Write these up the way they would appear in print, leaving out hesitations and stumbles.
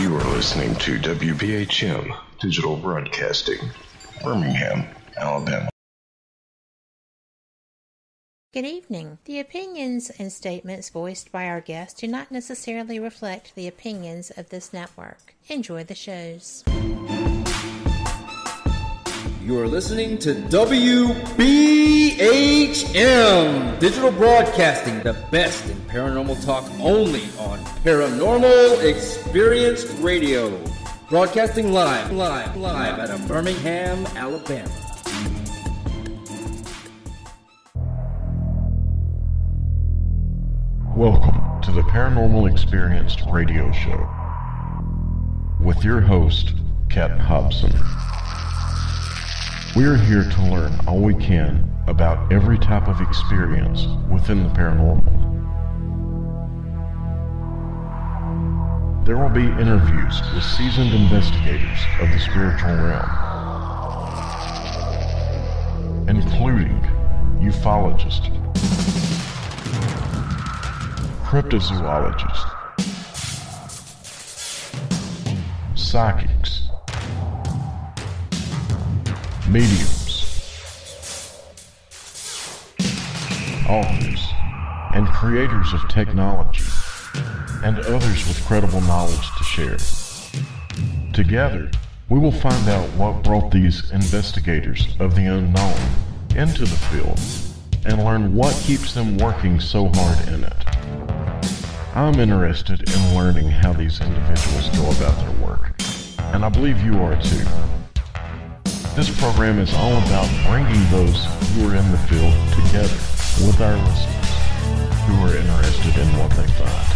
You are listening to WBHM Digital Broadcasting, Birmingham, Alabama. Good evening. The opinions and statements voiced by our guests do not necessarily reflect the opinions of this network. Enjoy the shows. You are listening to WBHM Digital Broadcasting, the best in paranormal talk only on Paranormal Experience Radio. Broadcasting live out of Birmingham, Alabama. Welcome to the Paranormal Experienced Radio Show with your host, Kat Hobson. We're here to learn all we can about every type of experience within the paranormal. There will be interviews with seasoned investigators of the spiritual realm, including ufologists, cryptozoologists, psychics, mediums, authors, and creators of technology, and others with credible knowledge to share. Together, we will find out what brought these investigators of the unknown into the field and learn what keeps them working so hard in it. I'm interested in learning how these individuals go about their work, and I believe you are too. This program is all about bringing those who are in the field together with our listeners who are interested in what they find.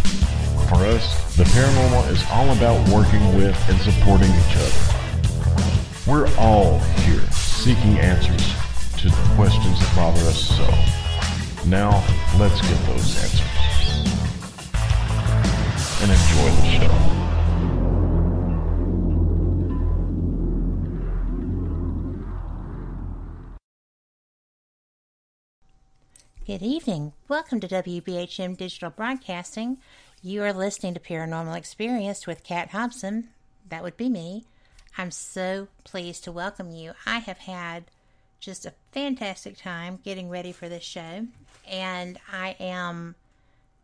For us, the paranormal is all about working with and supporting each other. We're all here seeking answers to the questions that bother us so. Now, let's get those answers and enjoy the show. Good evening. Welcome to WBHM Digital Broadcasting. You are listening to Paranormal Experience with Kat Hobson. That would be me. I'm so pleased to welcome you. I have had just a fantastic time getting ready for this show, and I am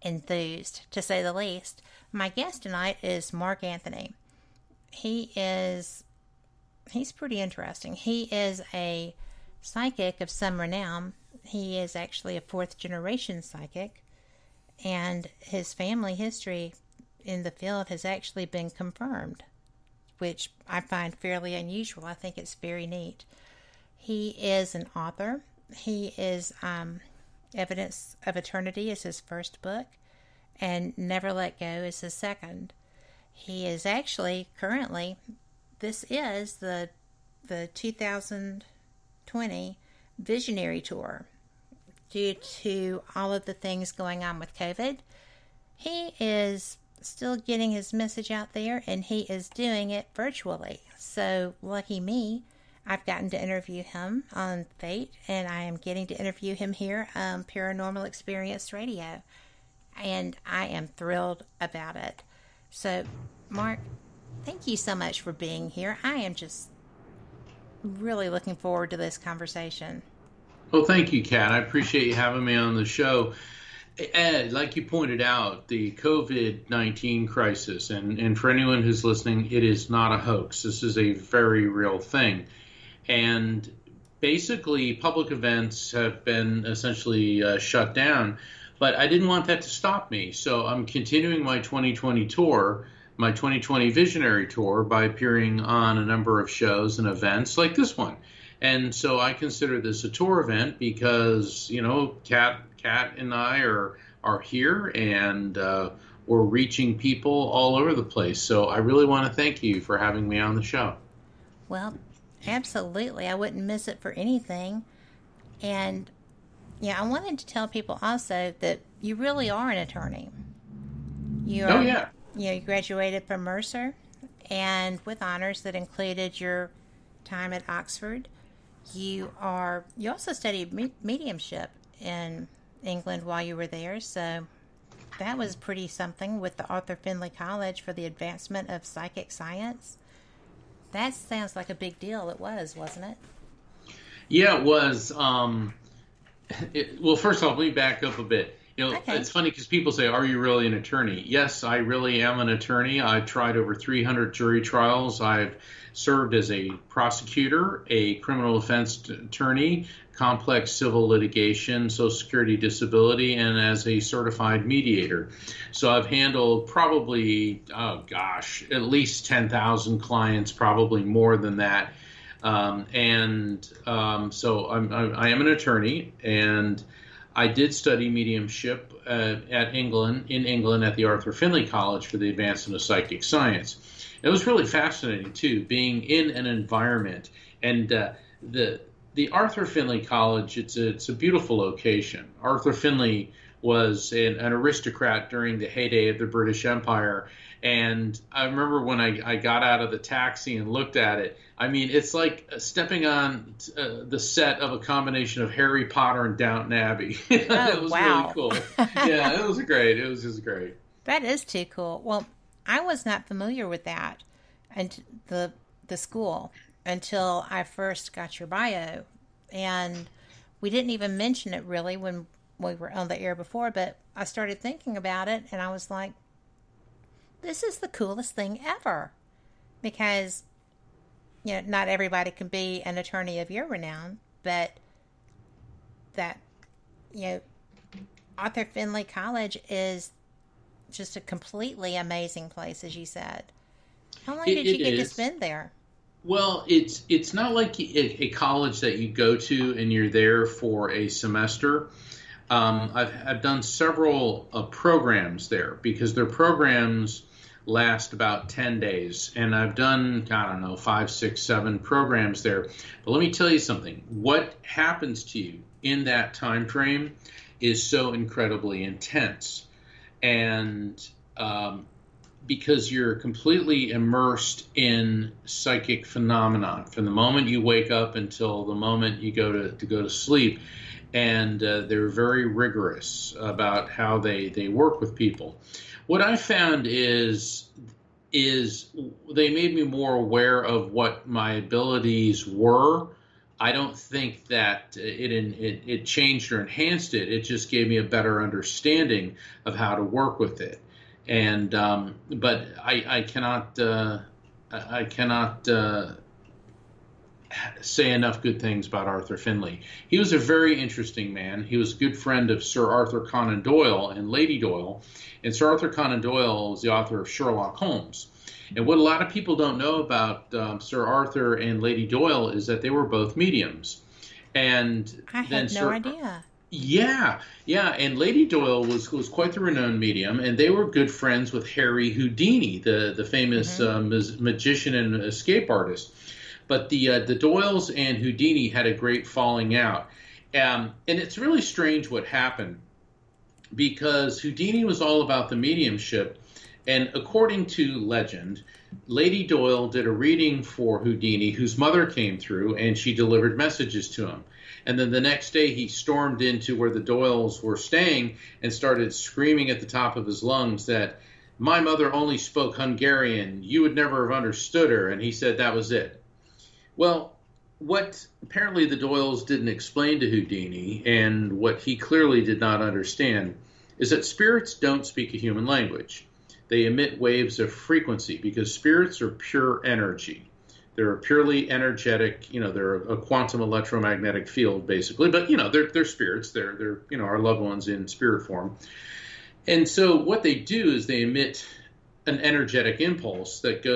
enthused, to say the least. My guest tonight is Mark Anthony. He's pretty interesting. He is a psychic of some renown. He is actually a fourth generation psychic, and his family history in the field has actually been confirmed, which I find fairly unusual. I think it's very neat. He is an author. He is Evidence of Eternity is his first book, and Never Let Go is his second. He is actually currently, this is the 2020 Visionary Tour. Due to all of the things going on with COVID, he is still getting his message out there, and he is doing it virtually. So lucky me. I've gotten to interview him on Fate, and I am getting to interview him here on Paranormal Experience Radio, and I am thrilled about it. So, Mark, thank you so much for being here. I am just really looking forward to this conversation. Well, thank you, Kat. I appreciate you having me on the show. Ed, like you pointed out, the COVID-19 crisis, and for anyone who's listening, it is not a hoax. This is a very real thing. And basically, public events have been essentially shut down. But I didn't want that to stop me. So I'm continuing my 2020 tour, my 2020 Visionary Tour, by appearing on a number of shows and events like this one. And so I consider this a tour event because, you know, Kat and I are here, and we're reaching people all over the place. So I really want to thank you for having me on the show. Well, absolutely. I wouldn't miss it for anything. And yeah, I wanted to tell people also that you really are an attorney. You are, you graduated from Mercer, and with honors that included your time at Oxford. You also studied mediumship in England while you were there. So That was pretty something with the Arthur Findlay College for the advancement of psychic science. That sounds like a big deal. It was, wasn't it? Yeah, it was. Well, first off, let me back up a bit. You know, okay. It's funny because people say, are you really an attorney? Yes, I really am an attorney. I've tried over 300 jury trials. I've served as a prosecutor, a criminal defense attorney, complex civil litigation, Social Security disability, and as a certified mediator. So I've handled probably, at least 10,000 clients, probably more than that. So I am an attorney, and I did study mediumship in England at the Arthur Findlay College for the Advancement of Psychic Science. It was really fascinating too, being in an environment, and the Arthur Findlay College. It's a beautiful location. Arthur Findlay was an aristocrat during the heyday of the British Empire, and I remember when I got out of the taxi and looked at it. I mean, it's like stepping on the set of a combination of Harry Potter and Downton Abbey. Oh, it was wow. Really cool. Yeah, it was great. It was just great. That is too cool. Well, I was not familiar with that and the school until I first got your bio, and we didn't even mention it really when we were on the air before, but I started thinking about it, and I was like, this is the coolest thing ever, because, you know, not everybody can be an attorney of your renown, but that, you know, Arthur Findlay College is just a completely amazing place, as you said. How long did you get to spend there? Well, it's not like a college that you go to and you're there for a semester. I've done several programs there because their programs last about 10 days. And I've done, I don't know, 5, 6, 7 programs there. But let me tell you something. What happens to you in that time frame is so incredibly intense. And because you're completely immersed in psychic phenomenon from the moment you wake up until the moment you go to sleep. And they're very rigorous about how they work with people. What I found is they made me more aware of what my abilities were. I don't think that it changed or enhanced it. It just gave me a better understanding of how to work with it. And but I cannot say enough good things about Arthur Findlay. He was a very interesting man. He was a good friend of Sir Arthur Conan Doyle and Lady Doyle. And Sir Arthur Conan Doyle was the author of Sherlock Holmes. And what a lot of people don't know about Sir Arthur and Lady Doyle is that they were both mediums. And I had no idea. Yeah. And Lady Doyle was quite the renowned medium, and they were good friends with Harry Houdini, the famous magician and escape artist. But the Doyles and Houdini had a great falling out. And it's really strange what happened, because Houdini was all about the mediumship. And according to legend, Lady Doyle did a reading for Houdini, whose mother came through, and she delivered messages to him. And then the next day he stormed into where the Doyles were staying and started screaming at the top of his lungs that, "My mother only spoke Hungarian. You would never have understood her." And he said that was it. Well, what apparently the Doyles didn't explain to Houdini, and what he clearly did not understand, is that spirits don't speak a human language. They emit waves of frequency, because spirits are pure energy. They're purely energetic, you know, they're a quantum electromagnetic field, basically. But, you know, they're spirits. They're you know, our loved ones in spirit form. And so what they do is they emit an energetic impulse that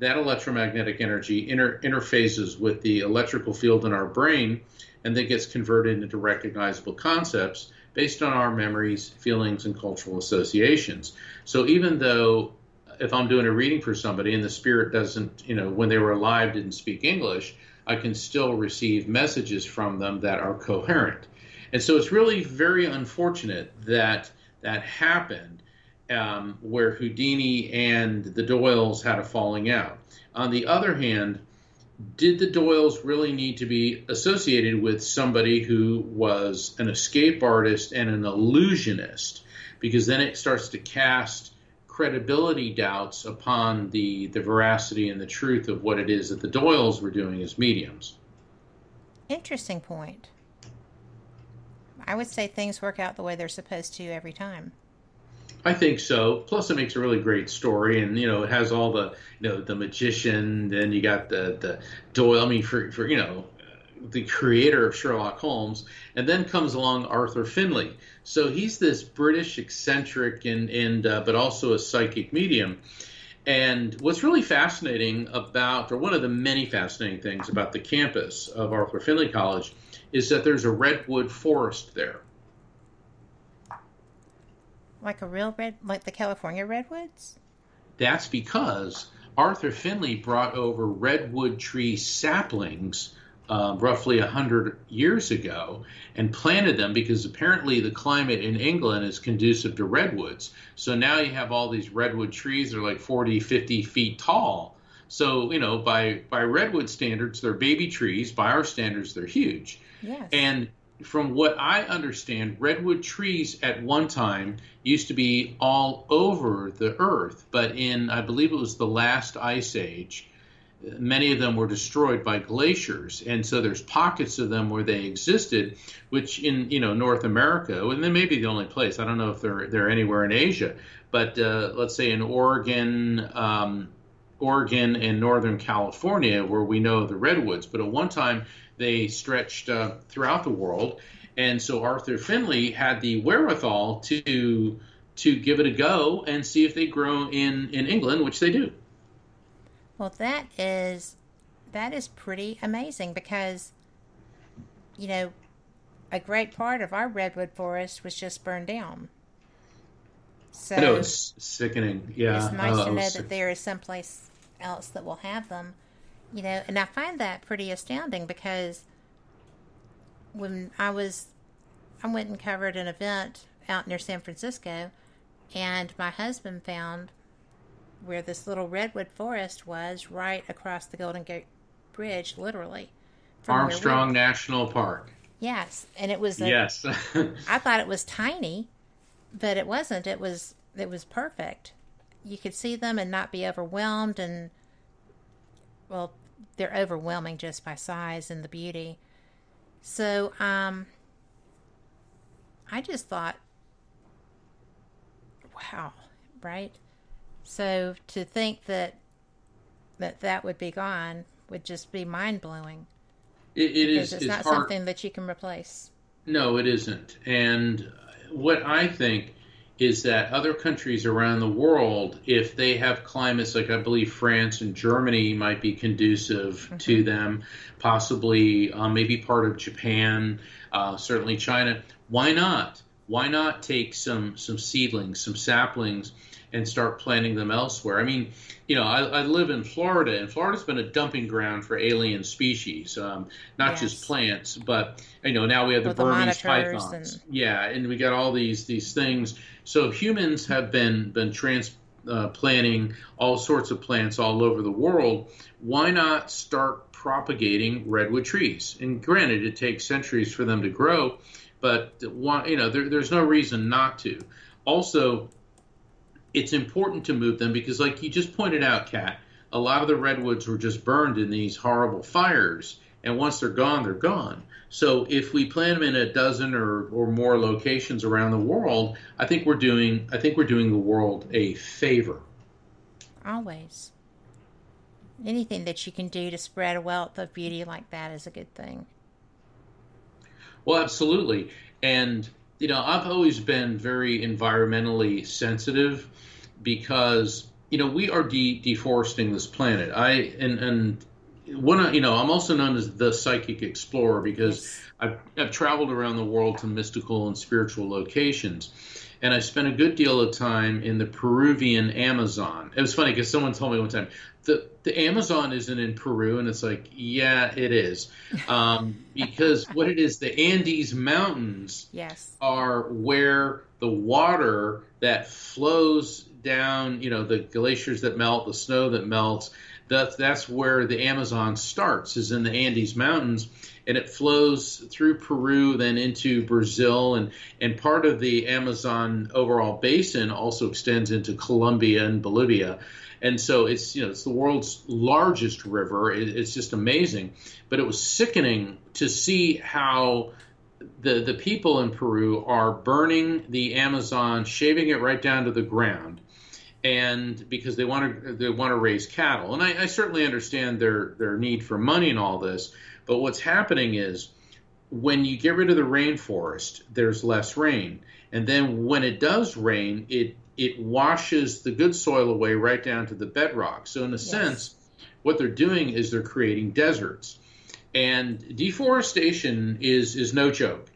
electromagnetic energy interfaces with the electrical field in our brain, and that gets converted into recognizable concepts based on our memories, feelings, and cultural associations. So even though if I'm doing a reading for somebody and the spirit doesn't, you know, when they were alive didn't speak English, I can still receive messages from them that are coherent. And so it's really very unfortunate that happened. Where Houdini and the Doyles had a falling out. On the other hand, did the Doyles really need to be associated with somebody who was an escape artist and an illusionist? because then it starts to cast credibility doubts upon the veracity and the truth of what it is that the Doyles were doing as mediums. Interesting point. I would say things work out the way they're supposed to every time. I think so. Plus, it makes a really great story, and it has all the the magician. Then you got the Doyle. I mean, for the creator of Sherlock Holmes, and then comes along Arthur Findlay. So he's this British eccentric and but also a psychic medium. And what's really fascinating about, or one of the many fascinating things about the campus of Arthur Findlay College, is that there's a redwood forest there. Like a real red, like the California redwoods? That's because Arthur Findlay brought over redwood tree saplings roughly 100 years ago and planted them, because apparently the climate in England is conducive to redwoods. So now you have all these redwood trees that are like 40, 50 feet tall. So, by redwood standards, they're baby trees. By our standards, they're huge. Yes. And from what I understand, redwood trees at one time used to be all over the earth. But in, I believe it was the last ice age, many of them were destroyed by glaciers. And so there's pockets of them where they existed, which in, North America, and they may be the only place. I don't know if they're anywhere in Asia. But let's say in Oregon and Northern California, where we know the redwoods. But at one time, they stretched throughout the world. And so Arthur Findlay had the wherewithal to give it a go and see if they grow in England, which they do. Well, that is pretty amazing, because, a great part of our redwood forest was just burned down. So I know, it's sickening. Yeah, it's nice to know that there is someplace else that will have them. And I find that pretty astounding, because when I went and covered an event out near San Francisco, and my husband found where this little redwood forest was, right across the Golden Gate Bridge, literally. Armstrong National Park. Yes, and it was... yes. I thought it was tiny, but it wasn't. It was perfect. You could see them and not be overwhelmed, and, well, they're overwhelming just by size and the beauty. So, I just thought, wow, right? So to think that would be gone would just be mind-blowing. It's not something that you can replace. No, it isn't. And what I think is that other countries around the world, if they have climates like I believe France and Germany might be conducive mm-hmm. to them, possibly maybe part of Japan, certainly China, why not? Why not take some seedlings, some saplings, and start planting them elsewhere? I mean, I live in Florida, and Florida's been a dumping ground for alien species, not yes. just plants, but, now we have the Burmese pythons. Yeah, and we got all these things. So humans have been transplanting all sorts of plants all over the world. Why not start propagating redwood trees? And granted, it takes centuries for them to grow, but there's no reason not to. Also, it's important to move them because, like you just pointed out, Kat, a lot of the redwoods were just burned in these horrible fires, and once they're gone, they're gone. So if we plant them in a dozen or more locations around the world, I think we're doing the world a favor. Always. Anything that you can do to spread a wealth of beauty like that is a good thing. Well, absolutely. And I've always been very environmentally sensitive because, we are deforesting this planet. I'm also known as the Psychic Explorer because I've traveled around the world to mystical and spiritual locations. And I spent a good deal of time in the Peruvian Amazon. It was funny because someone told me one time, the Amazon isn't in Peru. And it's like, yeah, it is. Because what it is, the Andes Mountains yes. are where the water that flows down, the glaciers that melt, the snow that melts, That's where the Amazon starts, is in the Andes Mountains, and it flows through Peru, then into Brazil, and part of the Amazon overall basin also extends into Colombia and Bolivia. And so it's, you know, it's the world's largest river. It's just amazing. But it was sickening to see how the people in Peru are burning the Amazon, shaving it right down to the ground, and because they want to raise cattle. And I certainly understand their need for money and all this. But what's happening is, when you get rid of the rainforest, there's less rain, and then when it does rain, it washes the good soil away right down to the bedrock. So in a sense, what they're doing is they're creating deserts. And deforestation is no joke.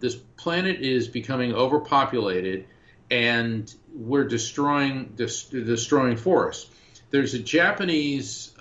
This planet is becoming overpopulated, and we're destroying forests. There's a Japanese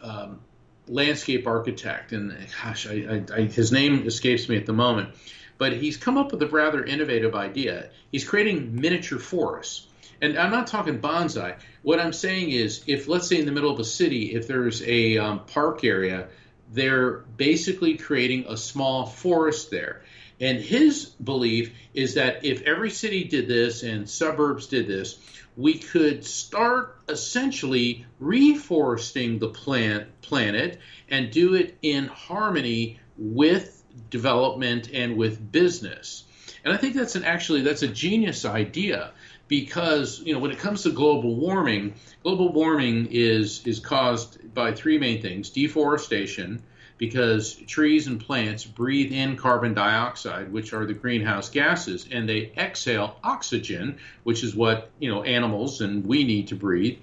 landscape architect, and gosh, his name escapes me at the moment, but he's come up with a rather innovative idea. He's creating miniature forests. And I'm not talking bonsai. What I'm saying is, if, let's say, in the middle of a city, if there's a park area, they're basically creating a small forest there. And his belief is that if every city did this and suburbs did this, we could start essentially reforesting the planet and do it in harmony with development and with business. And I think that's a genius idea. Because, you know, when it comes to global warming is caused by three main things: deforestation, because trees and plants breathe in carbon dioxide, which are the greenhouse gases, and they exhale oxygen, which is what, you know, animals and we need to breathe.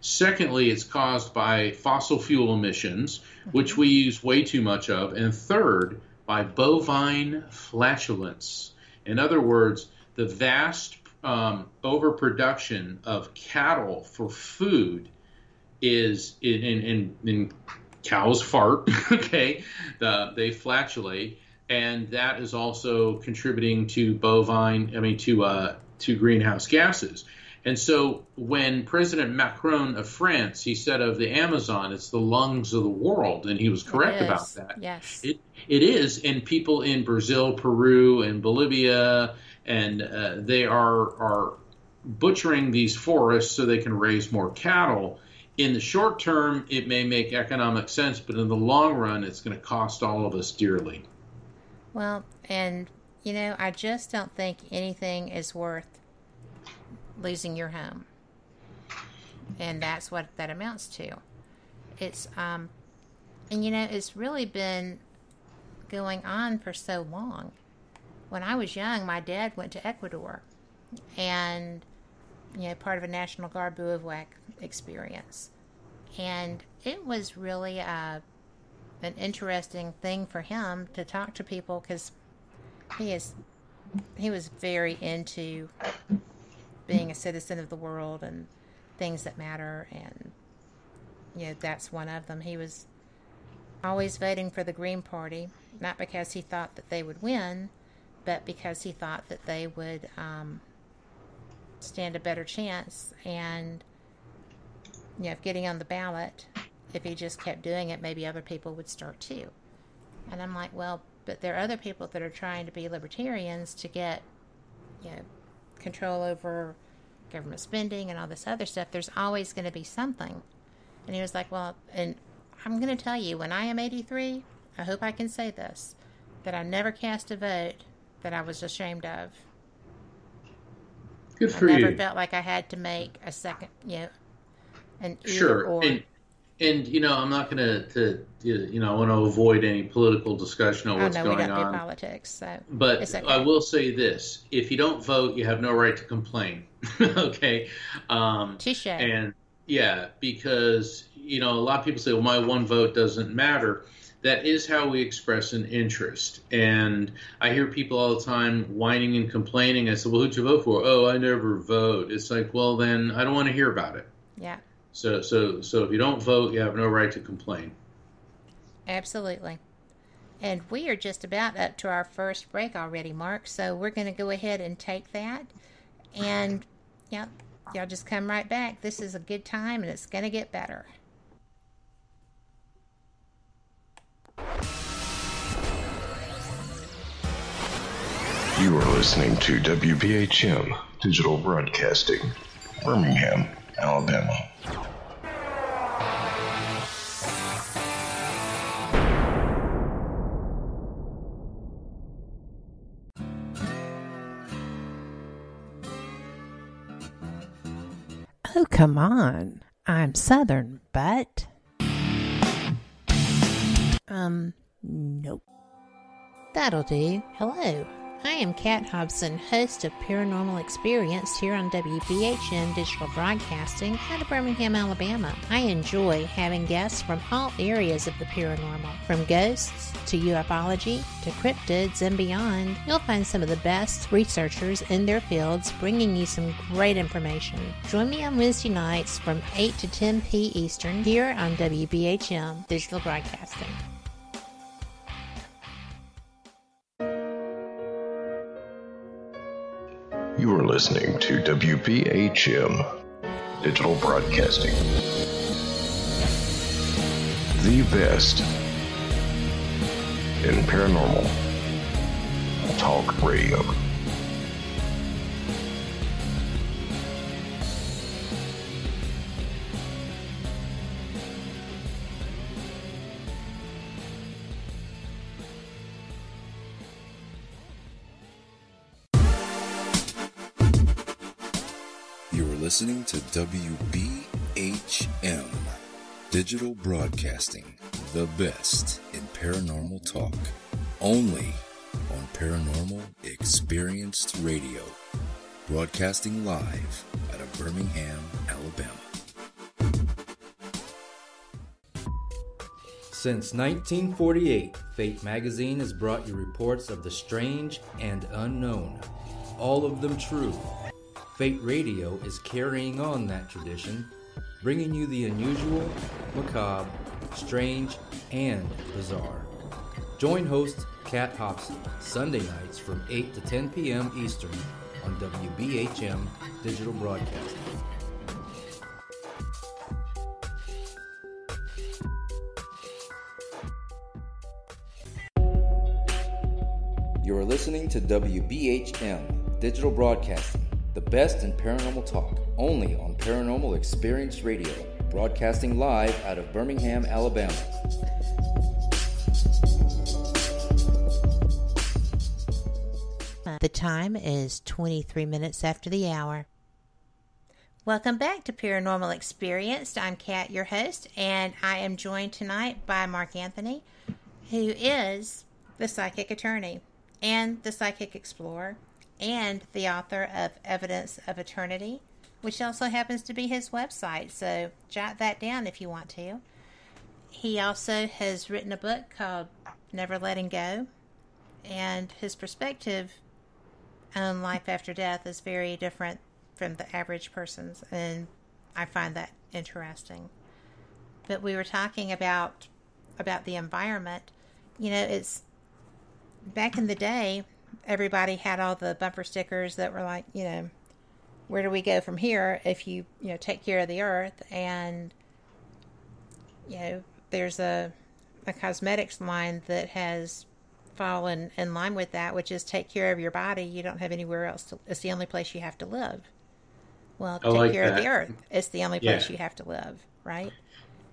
Secondly, it's caused by fossil fuel emissions, which we use way too much of. And third, by bovine flatulence. In other words, the vast overproduction of cattle for food is in cows fart. Okay, they flatulate, and that is also contributing to to greenhouse gases. And so when President Macron of France, he said of the Amazon, it's the lungs of the world, and he was correct about that. Yes, it is. And people in Brazil, Peru, and Bolivia, and they are butchering these forests so they can raise more cattle. In the short term, it may make economic sense, but in the long run, it's going to cost all of us dearly. Well, and, you know, I just don't think anything is worth losing your home. And that's what that amounts to. It's, and, you know, it's really been going on for so long. When I was young, my dad went to Ecuador, and, you know, part of a National Guard bivouac experience. And it was really an interesting thing for him to talk to people, because he was very into being a citizen of the world and things that matter, and, you know, that's one of them. He was always voting for the Green Party, not because he thought that they would win, but because he thought that they would stand a better chance, and, you know, if getting on the ballot, if he just kept doing it, maybe other people would start too. And I'm like, well, but there are other people that are trying to be libertarians to get, you know, control over government spending and all this other stuff. There's always going to be something. And he was like, well, and I'm going to tell you, when I am 83, I hope I can say this, that I never cast a vote that I was ashamed of. Good for you. I never felt like I had to make a second, you know, an either or. And you know, I'm not going to, you know, I want to avoid any political discussion on what's going on. Politics, so. But okay. I will say this: if you don't vote, you have no right to complain. Okay. Touché. And yeah, because, you know, a lot of people say, "Well, my one vote doesn't matter." That is how we express an interest. And I hear people all the time whining and complaining. I said, well, who'd you vote for? Oh, I never vote. It's like, well, then I don't want to hear about it. Yeah. So if you don't vote, you have no right to complain. Absolutely. And we are just about up to our first break already, Mark. So we're going to go ahead and take that. And, yeah, y'all just come right back. This is a good time, and it's going to get better. You are listening to WBHM Digital Broadcasting, Birmingham, Alabama. Oh, come on. I'm Southern, but... nope. That'll do. Hello. I am Kat Hobson, host of Paranormal Experience here on WBHM Digital Broadcasting out of Birmingham, Alabama. I enjoy having guests from all areas of the paranormal, from ghosts to ufology to cryptids and beyond. You'll find some of the best researchers in their fields bringing you some great information. Join me on Wednesday nights from 8 to 10 p.m. Eastern here on WBHM Digital Broadcasting. You are listening to WBHM Digital Broadcasting. The best in paranormal talk radio. Listening to WBHM Digital Broadcasting, the best in paranormal talk, only on Paranormal Experienced Radio, broadcasting live out of Birmingham, Alabama. Since 1948, Fate Magazine has brought you reports of the strange and unknown, all of them true. Fate Radio is carrying on that tradition, bringing you the unusual, macabre, strange, and bizarre. Join host Kat Hobson Sunday nights from 8 to 10 p.m. Eastern on WBHM Digital Broadcasting. You are listening to WBHM Digital Broadcasting, the best in paranormal talk, only on Paranormal Experience Radio, broadcasting live out of Birmingham, Alabama. The time is 23 minutes after the hour. Welcome back to Paranormal Experience. I'm Kat, your host, and I am joined tonight by Mark Anthony, who is the Psychic Attorney and the Psychic Explorer, and the author of Evidence of Eternity, which also happens to be his website, so jot that down if you want to. He also has written a book called Never Let Go, and his perspective on life after death is very different from the average person's, and I find that interesting. But we were talking about the environment. You know, it's back in the day, everybody had all the bumper stickers that were like, you know, where do we go from here if you take care of the earth? And, you know, there's a cosmetics line that has fallen in line with that, which is take care of your body. You don't have anywhere else to, it's the only place you have to live. Well, take like care that. Of the earth. It's the only place you have to live, right?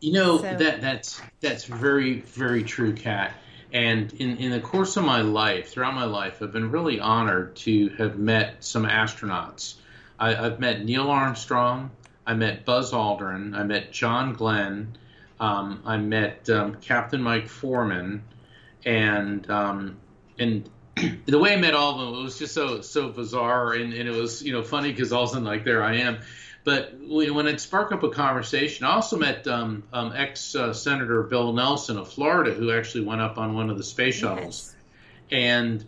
You know, so, that's very, very true, Kat. And in the course of my life, throughout my life, I've been really honored to have met some astronauts. I've met Neil Armstrong. I met Buzz Aldrin. I met John Glenn. I met Captain Mike Foreman. And the way I met all of them, it was just so bizarre. And it was, you know, funny because all of a sudden, like, there I am. But when it sparked up a conversation, I also met ex-Senator Bill Nelson of Florida, who actually went up on one of the space shuttles. Yes. And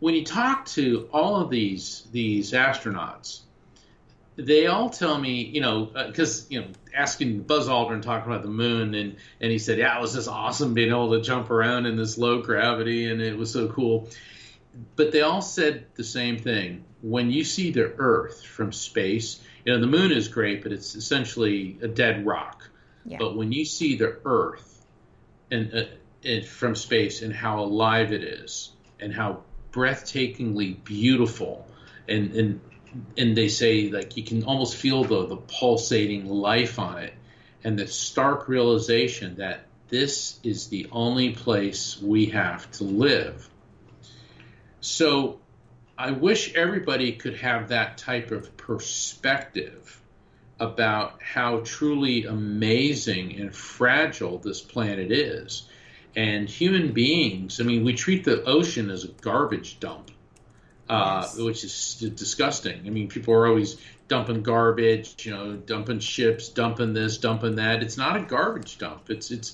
when you talk to all of these astronauts, they all tell me, you know, because, you know, asking Buzz Aldrin talking about the moon, and he said, yeah, it was just awesome being able to jump around in this low gravity, and it was so cool. But they all said the same thing. When you see the Earth from space, you know, the moon is great, but it's essentially a dead rock. Yeah. But when you see the Earth and from space and how alive it is and how breathtakingly beautiful, and they say, like, you can almost feel the pulsating life on it, and the stark realization that this is the only place we have to live. So I wish everybody could have that type of perspective about how truly amazing and fragile this planet is. And human beings, I mean, we treat the ocean as a garbage dump, yes, which is disgusting. I mean, people are always dumping garbage, you know, dumping ships, dumping this, dumping that. It's not a garbage dump. It's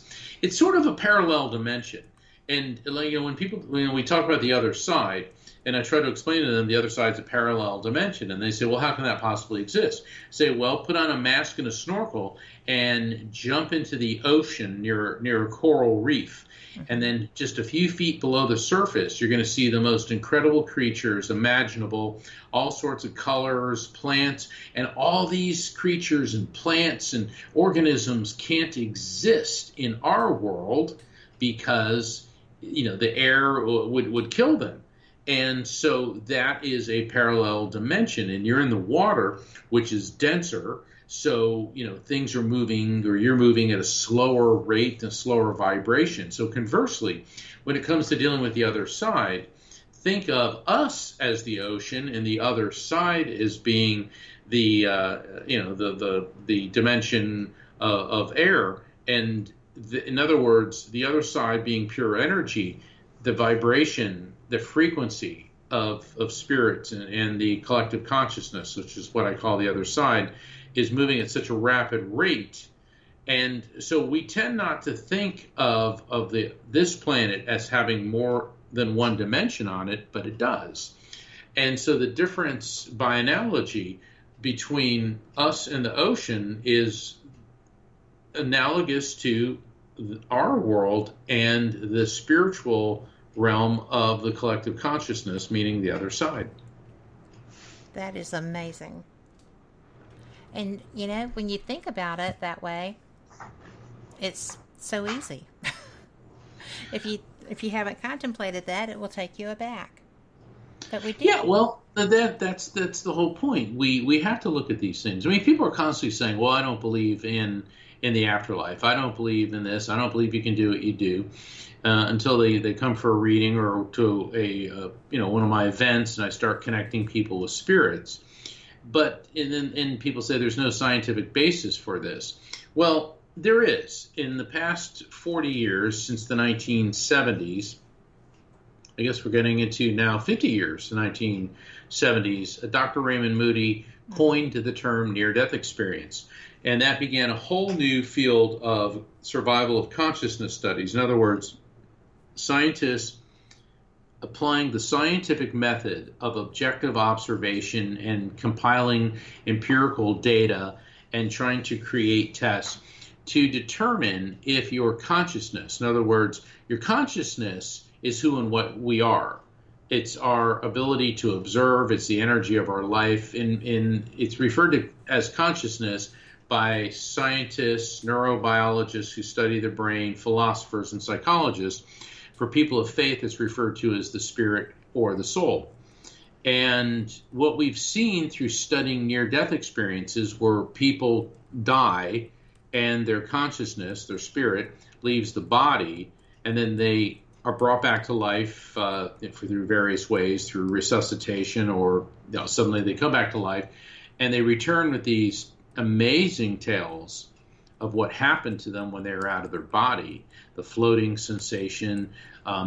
sort of a parallel dimension. And, you know, when people, you know, we talk about the other side, and I try to explain to them the other side's a parallel dimension, and they say, well, how can that possibly exist? I say, well, put on a mask and a snorkel and jump into the ocean near a coral reef, and then just a few feet below the surface, you're going to see the most incredible creatures imaginable, all sorts of colors, plants, and all these creatures and plants and organisms can't exist in our world because, you know, the air would kill them. And so that is a parallel dimension, and you're in the water, which is denser. So, you know, things are moving, or you're moving at a slower rate, a slower vibration. So conversely, when it comes to dealing with the other side, think of us as the ocean and the other side as being the, you know, the dimension of air. And in other words, the other side being pure energy, the vibration, the frequency of spirits and the collective consciousness, which is what I call the other side, is moving at such a rapid rate. And so we tend not to think of this planet as having more than one dimension on it, but it does. And so the difference by analogy between us and the ocean is analogous to our world and the spiritual realm of the collective consciousness, meaning the other side. That is amazing. And, you know, when you think about it that way, it's so easy. If you haven't contemplated that, it will take you aback. But we do. Yeah, well, that's the whole point. We have to look at these things. I mean, people are constantly saying, well, I don't believe in the afterlife. I don't believe in this. I don't believe you can do what you do. Until they come for a reading or to a you know, one of my events, and I start connecting people with spirits. But and people say there's no scientific basis for this. Well, there is. In the past 40 years, since the 1970s, I guess we're getting into now 50 years, the 1970s, Dr. Raymond Moody coined the term near-death experience. And that began a whole new field of survival of consciousness studies. In other words, scientists applying the scientific method of objective observation and compiling empirical data and trying to create tests to determine if your consciousness, in other words, your consciousness is who and what we are. It's our ability to observe. It's the energy of our life. And it's referred to as consciousness by scientists, neurobiologists who study the brain, philosophers, and psychologists. For people of faith, it's referred to as the spirit or the soul. And what we've seen through studying near-death experiences where people die and their consciousness, their spirit, leaves the body, and then they are brought back to life through various ways, through resuscitation, or, you know, suddenly they come back to life, and they return with these amazing tales of what happened to them when they were out of their body, the floating sensation,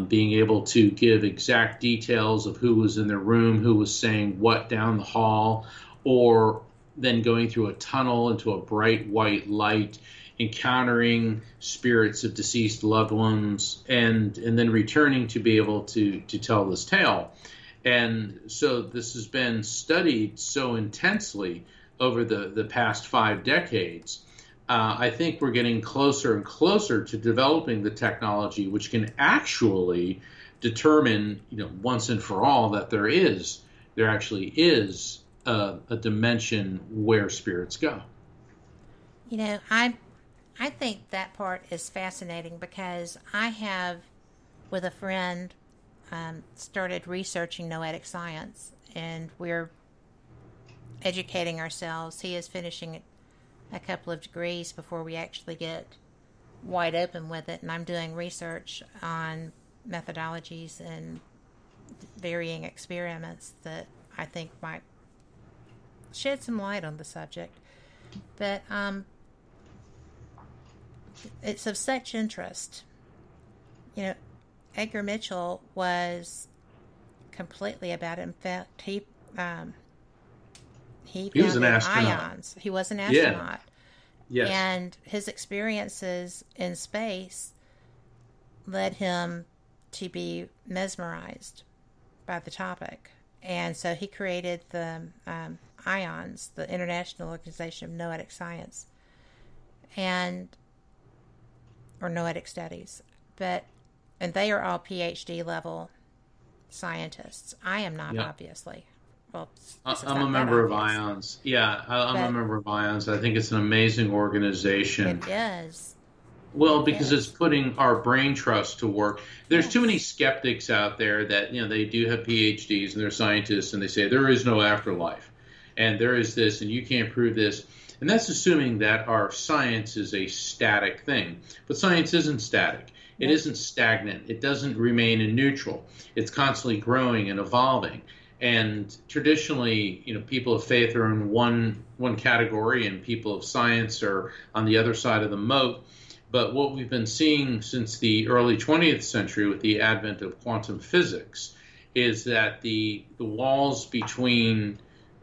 being able to give exact details of who was in their room, who was saying what down the hall, or then going through a tunnel into a bright white light, encountering spirits of deceased loved ones, and then returning to be able to tell this tale. And so this has been studied so intensely over the past 5 decades. I think we're getting closer and closer to developing the technology which can actually determine, you know, once and for all that there actually is a dimension where spirits go. You know, I think that part is fascinating because I have, with a friend, started researching noetic science, and we're educating ourselves. He is finishing a couple of degrees before we actually get wide open with it, and I'm doing research on methodologies and varying experiments that I think might shed some light on the subject. But it's of such interest. You know, Edgar Mitchell was completely about it. In fact, he was an astronaut. IONS. He was an astronaut. Yeah. Yes. And his experiences in space led him to be mesmerized by the topic. And so he created the IONS, the International Organization of Noetic Science, or Noetic Studies. And they are all PhD level scientists. I am not, obviously. Well, I'm a member of IONS. Yeah, I'm a member of IONS. I think it's an amazing organization. It is. Well, because it's putting our brain trust to work. There's too many skeptics out there that, you know, they do have PhDs and they're scientists and they say there is no afterlife and there is this and you can't prove this. And that's assuming that our science is a static thing. But science isn't static. It isn't stagnant. It doesn't remain in neutral. It's constantly growing and evolving. And traditionally, you know, people of faith are in one category and people of science are on the other side of the moat. But what we've been seeing since the early 20th century with the advent of quantum physics is that the walls between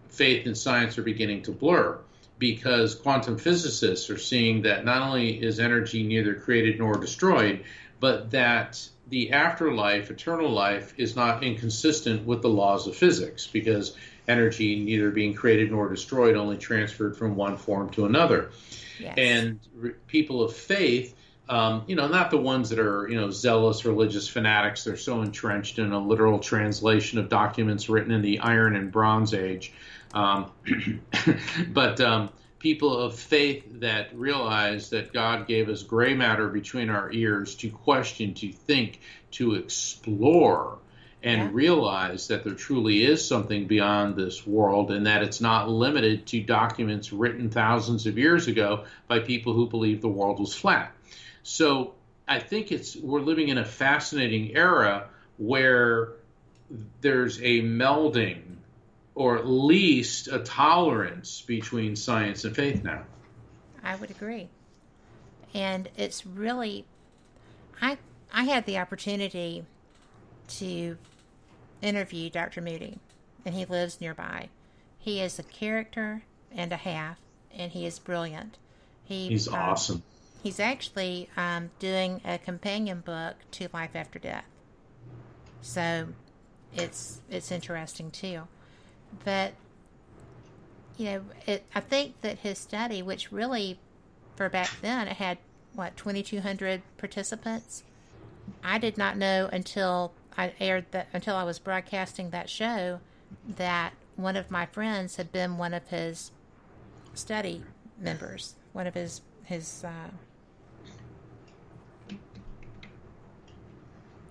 faith and science are beginning to blur, because quantum physicists are seeing that not only is energy neither created nor destroyed, but that the afterlife, eternal life, is not inconsistent with the laws of physics, because energy neither being created nor destroyed, only transferred from one form to another. Yes. And people of faith, you know, not the ones that are, you know, zealous religious fanatics, they're so entrenched in a literal translation of documents written in the Iron and Bronze Age, but people of faith that realize that God gave us gray matter between our ears to question, to think, to explore, and realize that there truly is something beyond this world and that it's not limited to documents written thousands of years ago by people who believe the world was flat. So I think we're living in a fascinating era where there's a melding, or at least a tolerance, between science and faith now. I would agree. And it's really, I had the opportunity to interview Dr. Moody, and he lives nearby. He is a character and a half, and he is brilliant. He's awesome. He's actually doing a companion book to Life After Death. So it's interesting too. But, you know, I think that his study, which really, for back then, it had, 2,200 participants? I did not know until I was broadcasting that show that one of my friends had been one of his study members, one of his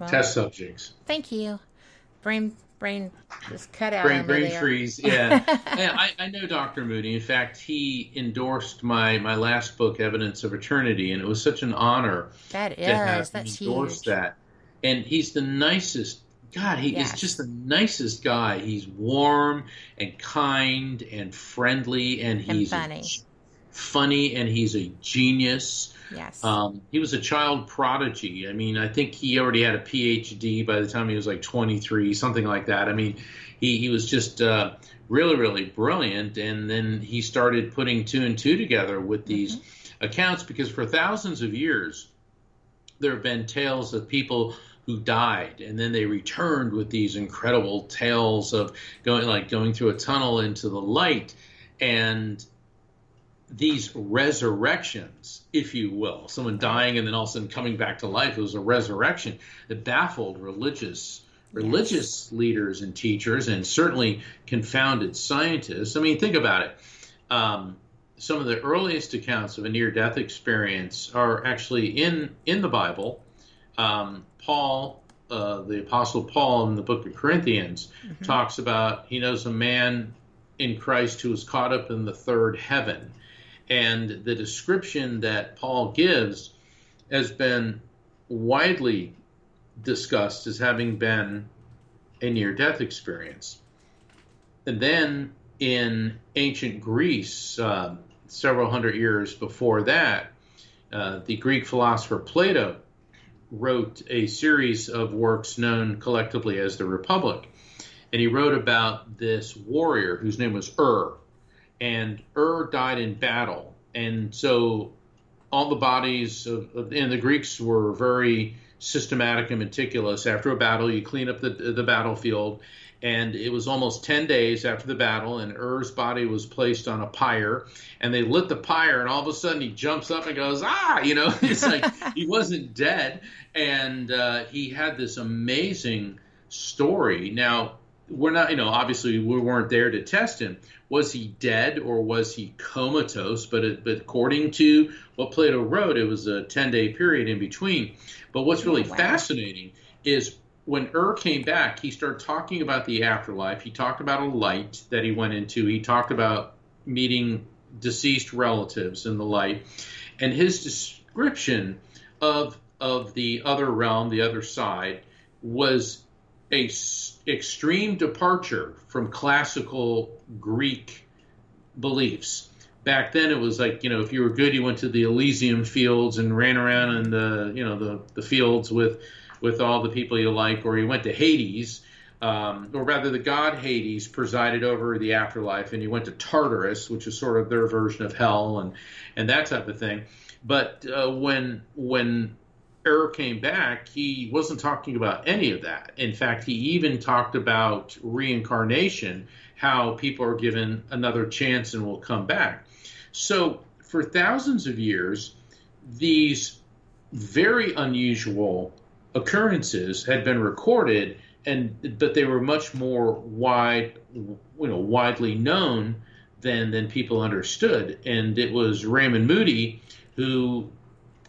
test subjects. Thank you. Brain just cut out. Brain freeze, yeah. And I know Dr. Moody. In fact, he endorsed my last book, Evidence of Eternity, and it was such an honor to have endorsed that. And he's the nicest. God, he is just the nicest guy. He's warm and kind and friendly, and he's funny, and he's a genius. Yes. He was a child prodigy. I mean, I think he already had a PhD by the time he was like 23, something like that. I mean, he was just really, really brilliant. And then he started putting two and two together with these accounts, because for thousands of years, there have been tales of people who died, and then they returned with these incredible tales of going through a tunnel into the light, and these resurrections, if you will, someone dying and then all of a sudden coming back to life. It was a resurrection that baffled religious leaders and teachers, and certainly confounded scientists. I mean, think about it. Some of the earliest accounts of a near-death experience are actually in the Bible. Paul the Apostle Paul in the book of Corinthians talks about, he knows a man in Christ who was caught up in the third heaven. And the description that Paul gives has been widely discussed as having been a near-death experience. And then in ancient Greece, several hundred years before that, the Greek philosopher Plato wrote a series of works known collectively as the Republic. And he wrote about this warrior whose name was Ur. And Ur died in battle. And so all the bodies of and the Greeks were very systematic and meticulous. After a battle, you clean up the battlefield. And it was almost 10 days after the battle, and Ur's body was placed on a pyre, and they lit the pyre, and all of a sudden he jumps up and goes, ah, you know, it's like he wasn't dead. And he had this amazing story. Now, we're not, you know, obviously we weren't there to test him. Was he dead or was he comatose? But according to what Plato wrote, it was a 10-day period in between. But what's really fascinating is when Ur came back, he started talking about the afterlife. He talked about a light that he went into. He talked about meeting deceased relatives in the light. And his description of the other realm, the other side, was an extreme departure from classical Greek beliefs. Back then it was like, you know, if you were good, you went to the Elysium fields and ran around in the, you know, the fields with all the people you like, or you went to Hades, or rather the god Hades presided over the afterlife, and you went to Tartarus, which is sort of their version of hell, and that type of thing. But when Ur came back, he wasn't talking about any of that. In fact, he even talked about reincarnation, how people are given another chance and will come back. So for thousands of years, these very unusual occurrences had been recorded, but they were much more widely known than people understood. And it was Raymond Moody who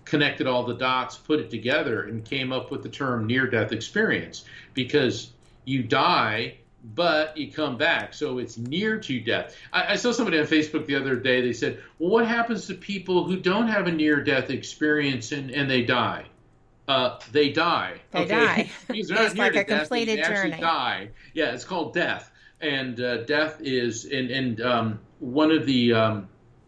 connected all the dots, put it together, and came up with the term near-death experience, because you die but you come back, so it's near to death. I saw somebody on Facebook the other day. They said, well, what happens to people who don't have a near-death experience and they die? They die. They die. It's like a completed journey. Die. Yeah, it's called death. And death is, and one of the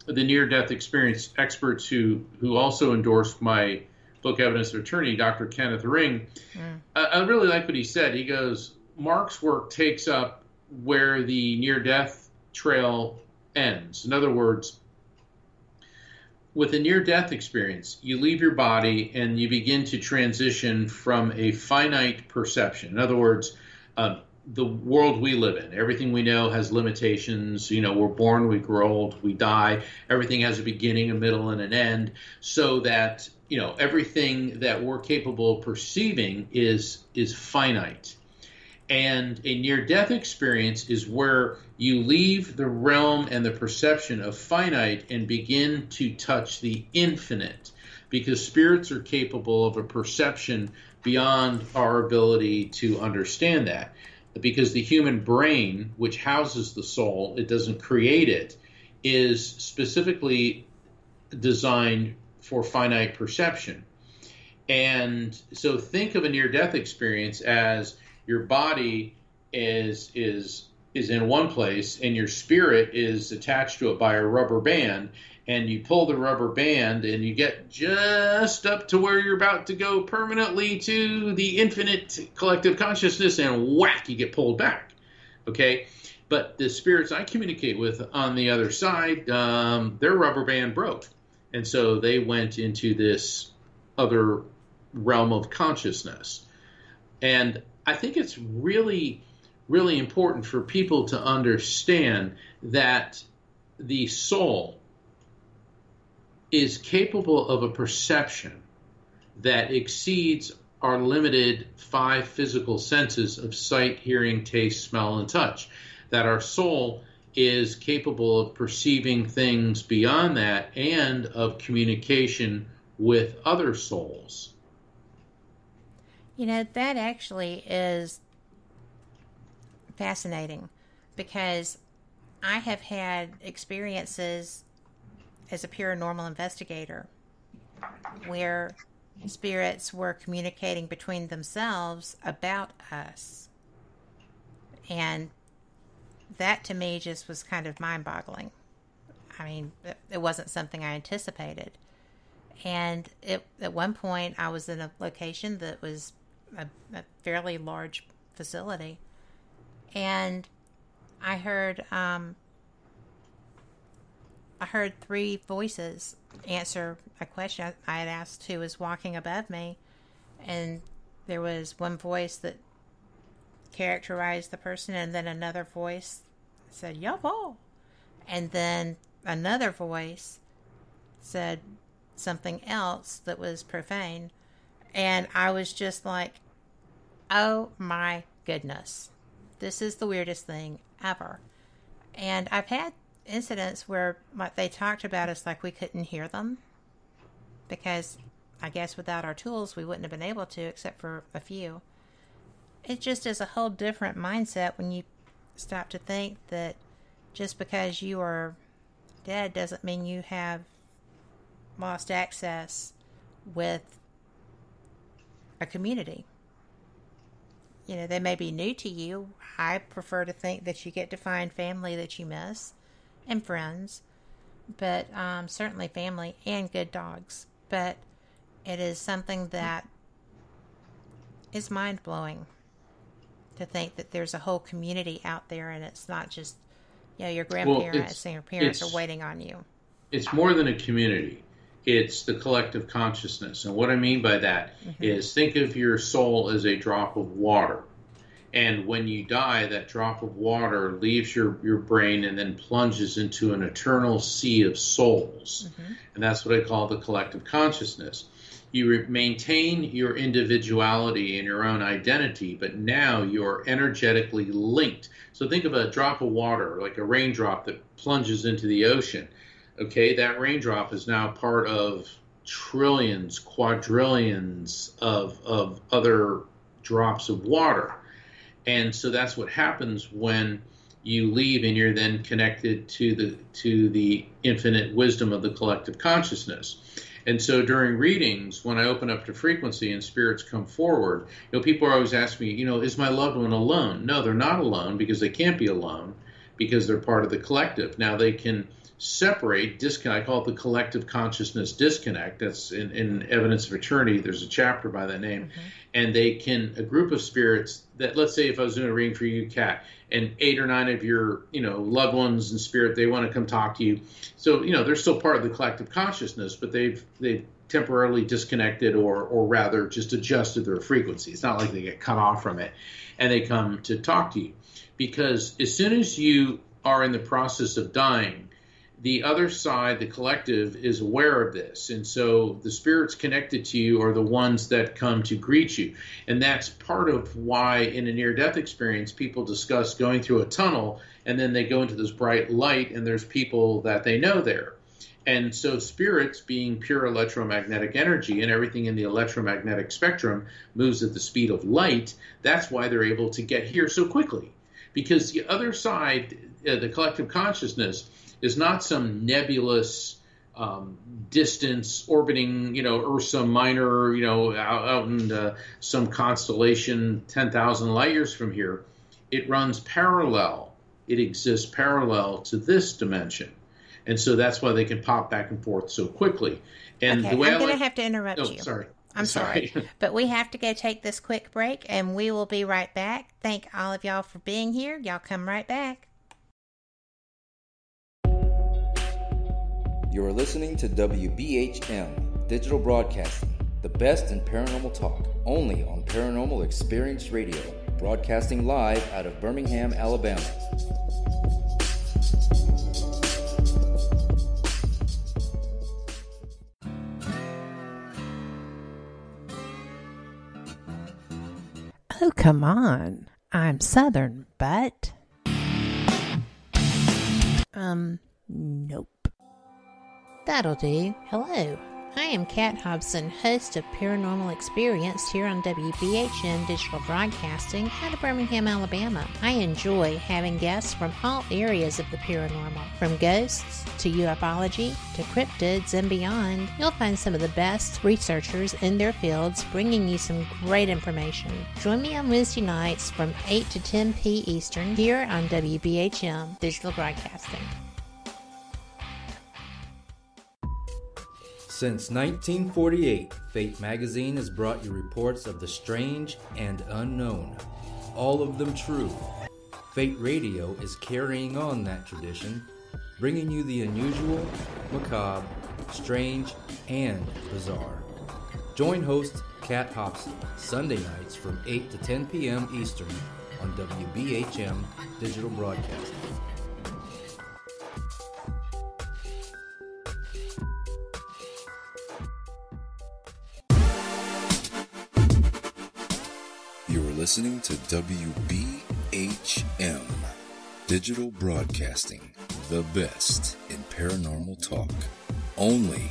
near-death experience experts who also endorsed my book, Evidence of Eternity, Dr. Kenneth Ring, I really like what he said. He goes, Mark's work takes up where the near-death trail ends. In other words, with a near-death experience, you leave your body and you begin to transition from a finite perception. In other words, the world we live in, everything we know has limitations. You know, we're born, we grow old, we die. Everything has a beginning, a middle, and an end, so that, you know, everything that we're capable of perceiving is finite. And a near-death experience is where you leave the realm and the perception of finite and begin to touch the infinite, because spirits are capable of a perception beyond our ability to understand that. Because the human brain, which houses the soul, it doesn't create it, is specifically designed for finite perception. And so think of a near-death experience as your body is in one place and your spirit is attached to it by a rubber band, and you pull the rubber band and you get just up to where you're about to go permanently to the infinite collective consciousness, and whack, you get pulled back. Okay? But the spirits I communicate with on the other side, their rubber band broke. And so they went into this other realm of consciousness. And I think it's really, really important for people to understand that the soul is capable of a perception that exceeds our limited 5 physical senses of sight, hearing, taste, smell, and touch. That our soul is capable of perceiving things beyond that and of communication with other souls. You know, that actually is fascinating, because I have had experiences as a paranormal investigator where spirits were communicating between themselves about us. And that to me just was kind of mind-boggling. I mean, it wasn't something I anticipated. And at one point, I was in a location that was a fairly large facility. And I heard three voices answer a question I had asked who was walking above me. And there was one voice that characterized the person, and then another voice said, "Yovo," and then another voice said something else that was profane. And I was just like, oh my goodness, this is the weirdest thing ever. And I've had incidents where, like, they talked about us like we couldn't hear them, because I guess without our tools we wouldn't have been able to, except for a few. It just is a whole different mindset when you stop to think that just because you are dead doesn't mean you have lost access with a community. You know, they may be new to you. I prefer to think that you get to find family that you miss and friends, but certainly family and good dogs. But it is something that is mind-blowing to think that there's a whole community out there, and it's not just, you know, your grandparents and your parents are waiting on you. It's more than a community. It's the collective consciousness. And what I mean by that is, think of your soul as a drop of water. And when you die, that drop of water leaves your brain and then plunges into an eternal sea of souls. And that's what I call the collective consciousness. You maintain your individuality and your own identity, but now you're energetically linked. So think of a drop of water, like a raindrop that plunges into the ocean. Okay, that raindrop is now part of trillions, quadrillions of other drops of water. And so that's what happens when you leave, and you're then connected to the infinite wisdom of the collective consciousness. And so during readings, when I open up to frequency and spirits come forward, you know, people are always asking me, you know, is my loved one alone? No, they're not alone, because they can't be alone, because they're part of the collective. Now they can separate, disconnect. I call it the collective consciousness disconnect. That's in Evidence of Eternity. There's a chapter by that name. And they can, a group of spirits that, let's say if I was doing a reading for you, Kat, and 8 or 9 of your, you know, loved ones in spirit, they want to come talk to you. So, you know, they're still part of the collective consciousness, but they've temporarily disconnected, or rather just adjusted their frequency. It's not like they get cut off from it and they come to talk to you. Because as soon as you are in the process of dying, the other side, the collective, is aware of this. And so the spirits connected to you are the ones that come to greet you. And that's part of why in a near-death experience, people discuss going through a tunnel, and then they go into this bright light, and there's people that they know there. And so spirits, being pure electromagnetic energy, and everything in the electromagnetic spectrum moves at the speed of light, that's why they're able to get here so quickly. Because the other side, the collective consciousness, is not some nebulous distance orbiting, you know, Ursa Minor, you know, out in some constellation 10,000 light years from here. It runs parallel. It exists parallel to this dimension. And so that's why they can pop back and forth so quickly. And okay, I'm going to have to interrupt you. Sorry. I'm sorry. But we have to go take this quick break, and we will be right back. Thank all of y'all for being here. Y'all come right back. You are listening to WBHM Digital Broadcasting, the best in paranormal talk, only on Paranormal Experience Radio, broadcasting live out of Birmingham, Alabama. Oh, come on. I'm Southern, but... nope. That'll do. Hello, I am Kat Hobson, host of Paranormal Experience here on WBHM Digital Broadcasting out of Birmingham, Alabama. I enjoy having guests from all areas of the paranormal, from ghosts to ufology to cryptids and beyond. You'll find some of the best researchers in their fields bringing you some great information. Join me on Wednesday nights from 8 to 10 p.m. Eastern here on WBHM Digital Broadcasting. Since 1948, Fate Magazine has brought you reports of the strange and unknown, all of them true. Fate Radio is carrying on that tradition, bringing you the unusual, macabre, strange, and bizarre. Join host Kat Hobson, Sunday nights from 8 to 10 p.m. Eastern on WBHM Digital Broadcasting. Listening to WBHM Digital Broadcasting, the best in paranormal talk, only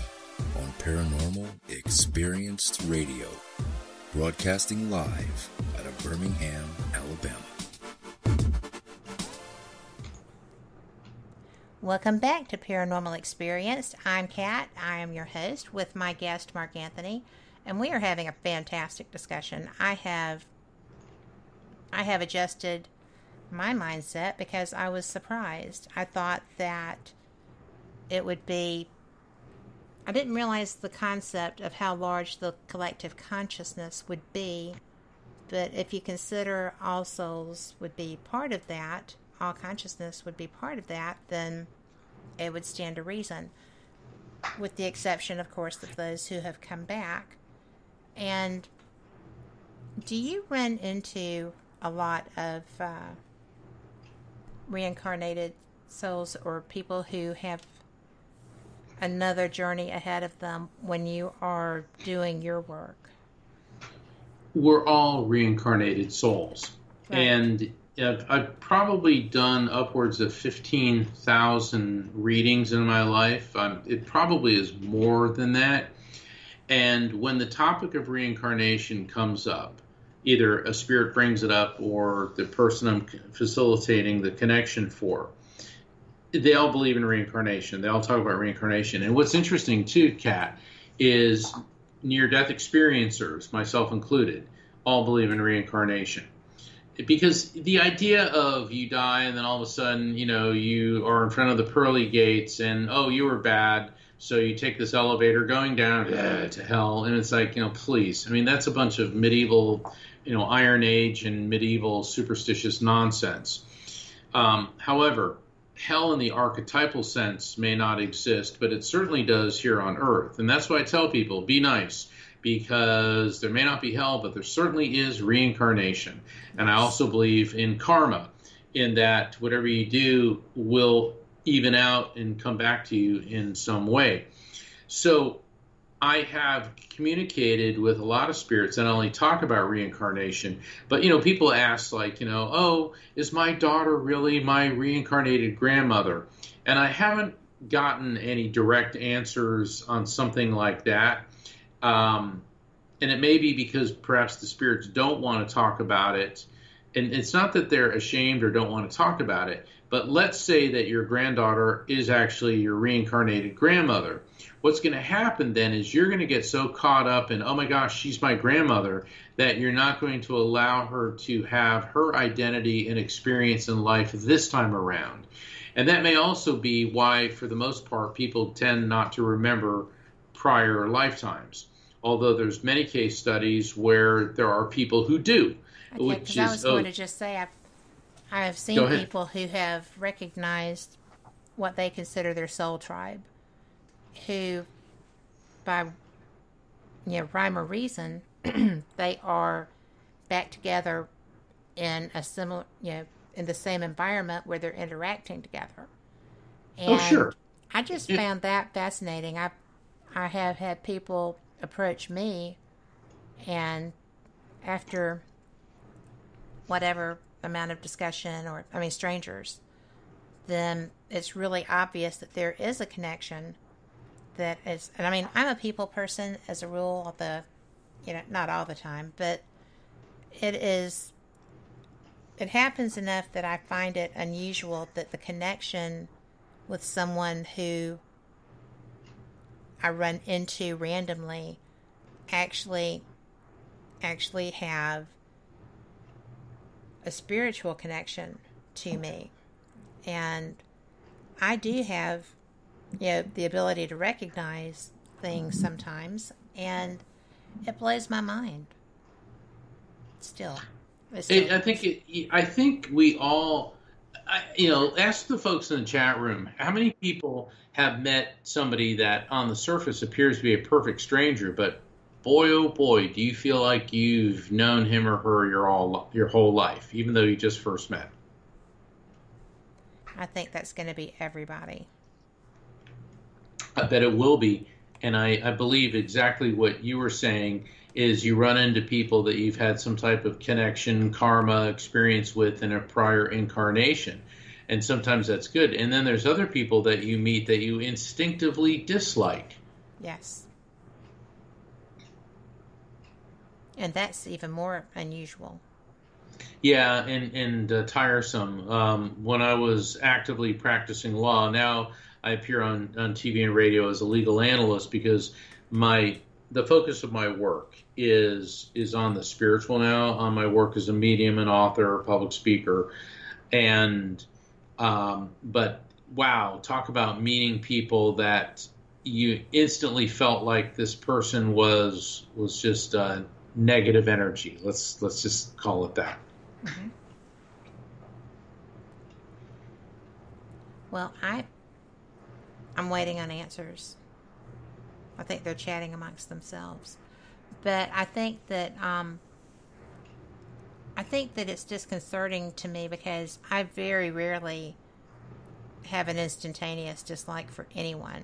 on Paranormal Experienced Radio, broadcasting live out of Birmingham, Alabama. Welcome back to Paranormal Experienced. I'm Kat. I am your host with my guest, Mark Anthony, and we are having a fantastic discussion. I have adjusted my mindset because I was surprised. I thought that it would be... I didn't realize the concept of how large the collective consciousness would be, but if you consider all souls would be part of that, all consciousness would be part of that, then it would stand to reason, with the exception, of course, of those who have come back. And do you run into a lot of reincarnated souls or people who have another journey ahead of them when you are doing your work? We're all reincarnated souls. Right. And I've probably done upwards of 15,000 readings in my life. It probably is more than that. And when the topic of reincarnation comes up, either a spirit brings it up or the person I'm facilitating the connection for, they all believe in reincarnation. They all talk about reincarnation. And what's interesting too, Kat, is near-death experiencers, myself included, all believe in reincarnation. Because the idea of you die and then all of a sudden, you know, you are in front of the pearly gates and, oh, you were bad, so you take this elevator going down to hell, and it's like, you know, please. I mean, that's a bunch of medieval, you know, Iron Age and medieval superstitious nonsense. However, hell in the archetypal sense may not exist, but it certainly does here on Earth. And that's why I tell people, be nice, because there may not be hell, but there certainly is reincarnation. And I also believe in karma, in that whatever you do will even out and come back to you in some way. So I have communicated with a lot of spirits that not only talk about reincarnation, but, you know, people ask, like, you know, oh, is my daughter really my reincarnated grandmother? And I haven't gotten any direct answers on something like that. And it may be because perhaps the spirits don't want to talk about it. And it's not that they're ashamed or don't want to talk about it, but let's say that your granddaughter is actually your reincarnated grandmother. What's going to happen then is you're going to get so caught up in, oh my gosh, she's my grandmother, that you're not going to allow her to have her identity and experience in life this time around. And that may also be why, for the most part, people tend not to remember prior lifetimes, although there's many case studies where there are people who do. Okay, which I was going to just say, I have seen people who have recognized what they consider their soul tribe, who, by, you know, rhyme or reason, they are back together in a similar, you know, in the same environment where they're interacting together. And oh, sure. I just found that fascinating. I have had people approach me, and after whatever amount of discussion, or, I mean, strangers, then it's really obvious that there is a connection that is, and I mean, I'm a people person as a rule, not all the time, but it happens enough that I find it unusual that the connection with someone who I run into randomly actually have a spiritual connection to me. And I do have, the ability to recognize things sometimes, and it blows my mind. I think we all, ask the folks in the chat room, how many people have met somebody that on the surface appears to be a perfect stranger, but boy, oh boy, do you feel like you've known him or her your whole life, even though you just first met? I think that's going to be everybody. I bet it will be. And I believe exactly what you were saying is you run into people that you've had some type of connection, karma, experience with in a prior incarnation. And sometimes that's good. And then there's other people that you meet that you instinctively dislike. Yes. And that's even more unusual. Yeah, and tiresome. When I was actively practicing law, now I appear on TV and radio as a legal analyst because the focus of my work is on the spiritual now, on my work as a medium, an author, public speaker. And but wow, talk about meeting people that you instantly felt like this person was just negative energy. Let's just call it that. Mm-hmm. Well, I'm waiting on answers. I think they're chatting amongst themselves, but I think that it's disconcerting to me because I very rarely have an instantaneous dislike for anyone.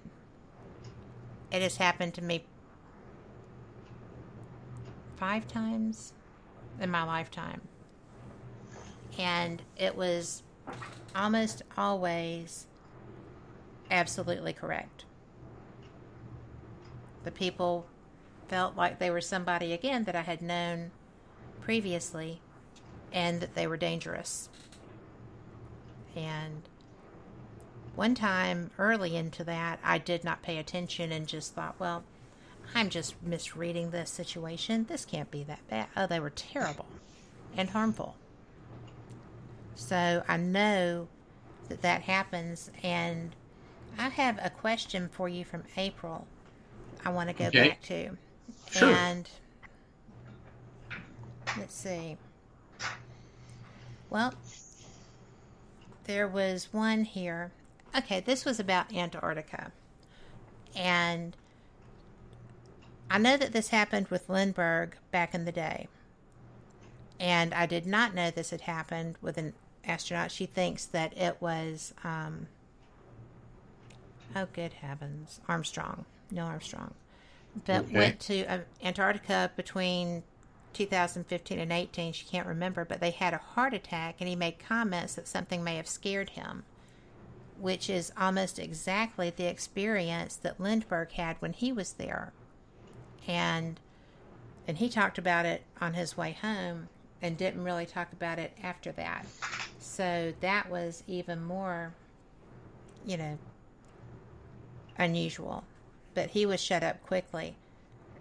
It has happened to me 5 times in my lifetime. And it was almost always absolutely correct. The people felt like they were somebody, again, that I had known previously and that they were dangerous. And one time early into that, I did not pay attention and just thought, well, I'm just misreading this situation. This can't be that bad. Oh, they were terrible and harmful. So I know that that happens. And I have a question for you from April I want to go back to. Sure. And let's see. Well, there was one here. Okay, this was about Antarctica. And I know that this happened with Lindbergh back in the day. And I did not know this had happened with an astronaut. She thinks that it was, oh good heavens, Armstrong. Neil Armstrong. But went to Antarctica between 2015 and 18. She can't remember, but they had a heart attack and he made comments that something may have scared him, which is almost exactly the experience that Lindbergh had when he was there. And he talked about it on his way home and didn't really talk about it after that. So that was even more, unusual. But he was shut up quickly.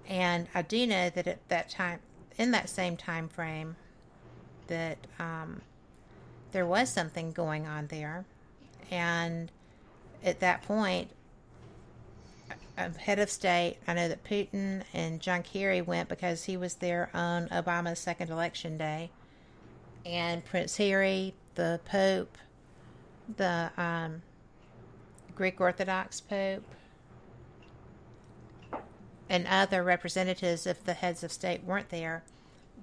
And I do know that at that time, in that same time frame, that there was something going on there. And at that point, head of state, I know that Putin and John Kerry went because he was there on Obama's second election day. And Prince Harry, the Pope, the Greek Orthodox Pope, and other representatives, if the heads of state weren't there,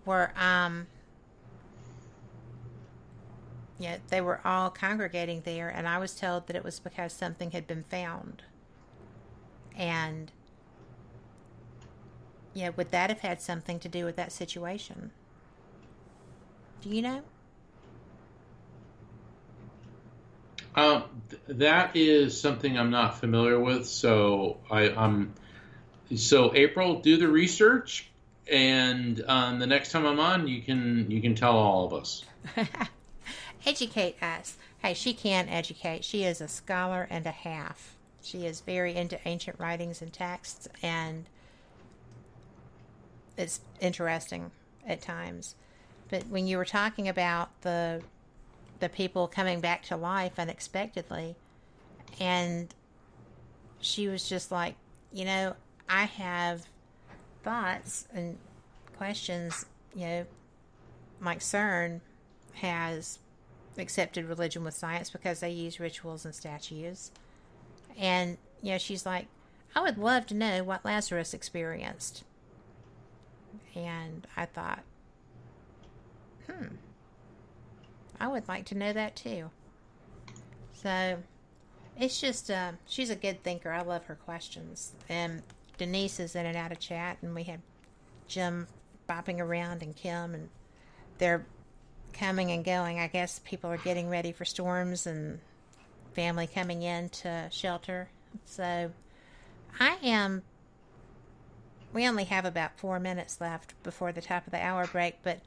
were, they were all congregating there. And I was told that it was because something had been found. And, would that have had something to do with that situation? Do you know? That is something I'm not familiar with. So so April, do the research, and the next time I'm on, you can tell all of us. Educate us. Hey, she can educate. She is a scholar and a half. She is very into ancient writings and texts, and it's interesting at times. But when you were talking about the people coming back to life unexpectedly, and she was just like, you know, I have thoughts and questions. You know, Mike Cern has accepted religion with science because they use rituals and statues. And, you know, she's like, I would love to know what Lazarus experienced. And I thought, I would like to know that too. So it's just, she's a good thinker. I love her questions. And Denise is in and out of chat, and we had Jim bopping around and Kim, and they're coming and going. I guess people are getting ready for storms and family coming in to shelter. So we only have about 4 minutes left before the top of the hour break, but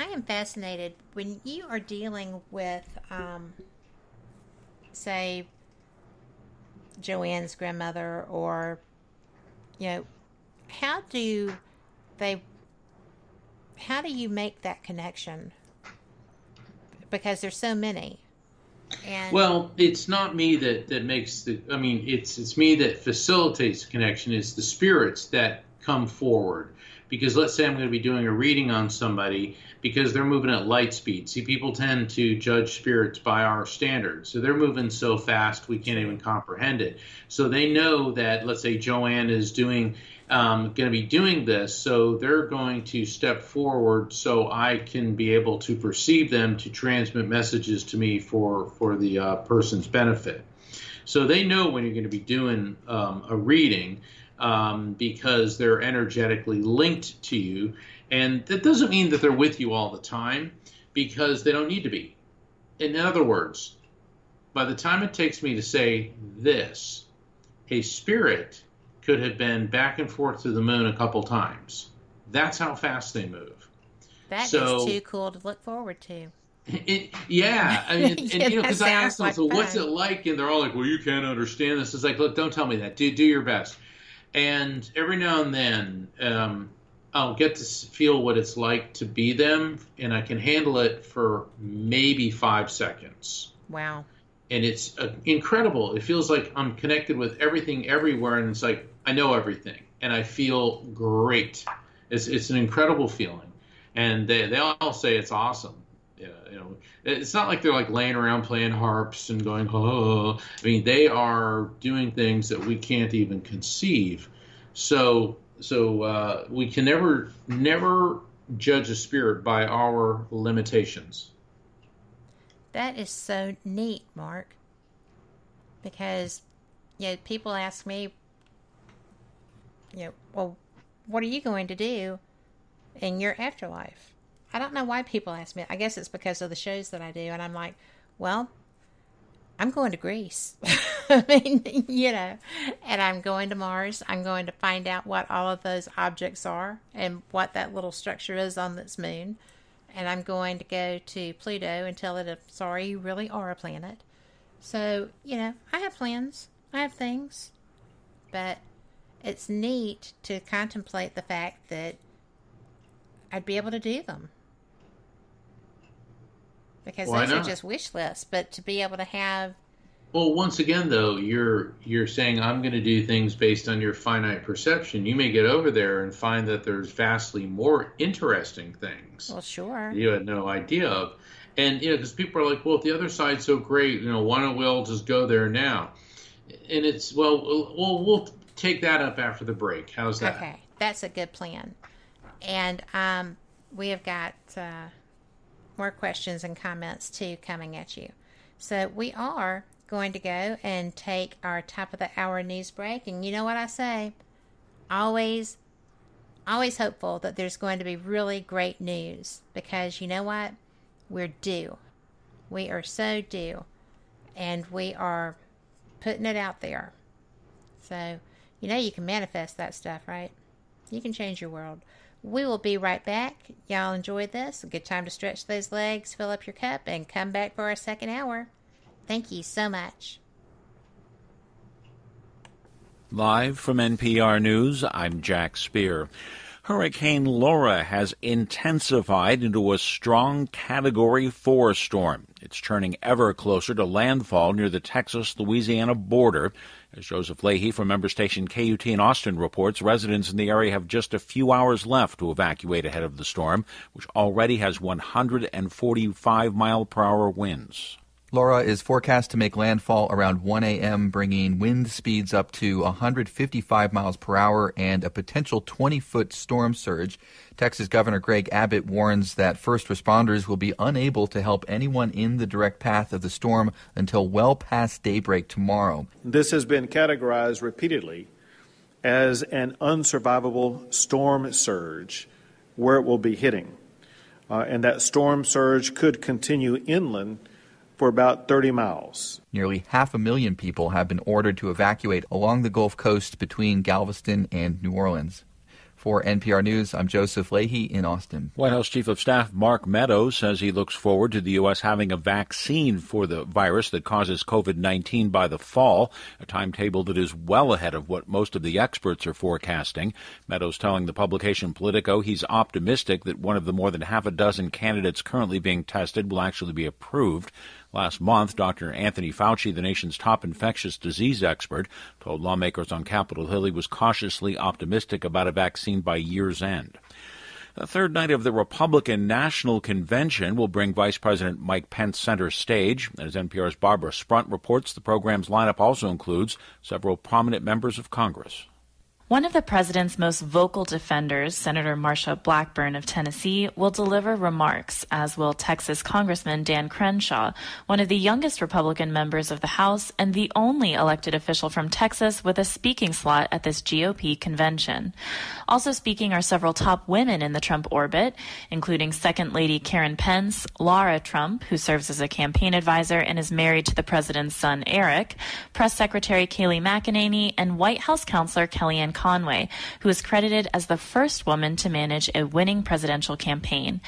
I am fascinated when you are dealing with, say, Joanne's grandmother, or, you know, how do you make that connection? Because there's so many. And well, it's not me that makes the, I mean, it's me that facilitates the connection. It's the spirits that come forward. Because let's say I'm going to be doing a reading on somebody because they're moving at light speed. See, people tend to judge spirits by our standards. So they're moving so fast we can't even comprehend it. So they know that, let's say, Joanne is going to be doing this. So they're going to step forward so I can be able to perceive them to transmit messages to me for the person's benefit. So they know when you're going to be doing a reading. Because they're energetically linked to you. And that doesn't mean that they're with you all the time, because they don't need to be. In other words, by the time it takes me to say this, a spirit could have been back and forth to the moon a couple times. That's how fast they move. That is too cool to look forward to. Because I asked them, so what's it like? And they're all like, well, you can't understand this. It's like, look, don't tell me that. Do your best. And every now and then, I'll get to feel what it's like to be them, and I can handle it for maybe 5 seconds. Wow. And it's incredible. It feels like I'm connected with everything everywhere, and it's like I know everything, and I feel great. It's an incredible feeling. And they all say it's awesome. Yeah, you know, it's not like they're like laying around playing harps and going, oh, I mean, they are doing things that we can't even conceive. So we can never judge a spirit by our limitations. That is so neat, Mark, because, you know, people ask me, you know, well, what are you going to do in your afterlife? I don't know why people ask me. I guess it's because of the shows that I do. And I'm like, well, I'm going to Greece. I mean, you know, and I'm going to Mars. I'm going to find out what all of those objects are and what that little structure is on this moon. And I'm going to go to Pluto and tell it, I'm sorry, you really are a planet. So, you know, I have plans. I have things. But it's neat to contemplate the fact that I'd be able to do them. Because those are just wish lists, but to be able to have... Well, once again, though, you're saying, I'm going to do things based on your finite perception. You may get over there and find that there's vastly more interesting things. Well, sure. You had no idea of. And, you know, because people are like, well, if the other side's so great, you know, why don't we all just go there now? And it's, well, we'll take that up after the break. How's that? Okay, that's a good plan. And we have got more questions and comments, too, coming at you. So we are going to go and take our top-of-the-hour news break. And you know what I say? Always hopeful that there's going to be really great news. Because you know what? We're due. We are so due. and we are putting it out there. So, you know, you can manifest that stuff, right? You can change your world. We will be right back. Y'all enjoyed this. A good time to stretch those legs, fill up your cup, and come back for our second hour. Thank you so much. Live from NPR News, I'm Jack Spear. Hurricane Laura has intensified into a strong Category 4 storm. It's turning ever closer to landfall near the Texas-Louisiana border. As Joseph Leahy from member station KUT in Austin reports, residents in the area have just a few hours left to evacuate ahead of the storm, which already has 145-mile-per-hour winds. Laura is forecast to make landfall around 1 a.m., bringing wind speeds up to 155 miles per hour and a potential 20-foot storm surge. Texas Governor Greg Abbott warns that first responders will be unable to help anyone in the direct path of the storm until well past daybreak tomorrow. This has been categorized repeatedly as an unsurvivable storm surge where it will be hitting. And that storm surge could continue inland for about 30 miles. Nearly 500,000 people have been ordered to evacuate along the Gulf Coast between Galveston and New Orleans. For NPR News, I'm Joseph Leahy in Austin. White House Chief of Staff Mark Meadows says he looks forward to the U.S. having a vaccine for the virus that causes COVID-19 by the fall, a timetable that is well ahead of what most of the experts are forecasting. Meadows telling the publication Politico he's optimistic that one of the more than half a dozen candidates currently being tested will actually be approved. Last month, Dr. Anthony Fauci, the nation's top infectious disease expert, told lawmakers on Capitol Hill he was cautiously optimistic about a vaccine by year's end. The third night of the Republican National Convention will bring Vice President Mike Pence center stage. As NPR's Barbara Sprunt reports, the program's lineup also includes several prominent members of Congress. One of the president's most vocal defenders, Senator Marsha Blackburn of Tennessee, will deliver remarks, as will Texas Congressman Dan Crenshaw, one of the youngest Republican members of the House and the only elected official from Texas with a speaking slot at this GOP convention. Also speaking are several top women in the Trump orbit, including Second Lady Karen Pence, Lara Trump, who serves as a campaign advisor and is married to the president's son, Eric, Press Secretary Kayleigh McEnany, and White House Counselor Kellyanne Conway, who is credited as the first woman to manage a winning presidential campaign.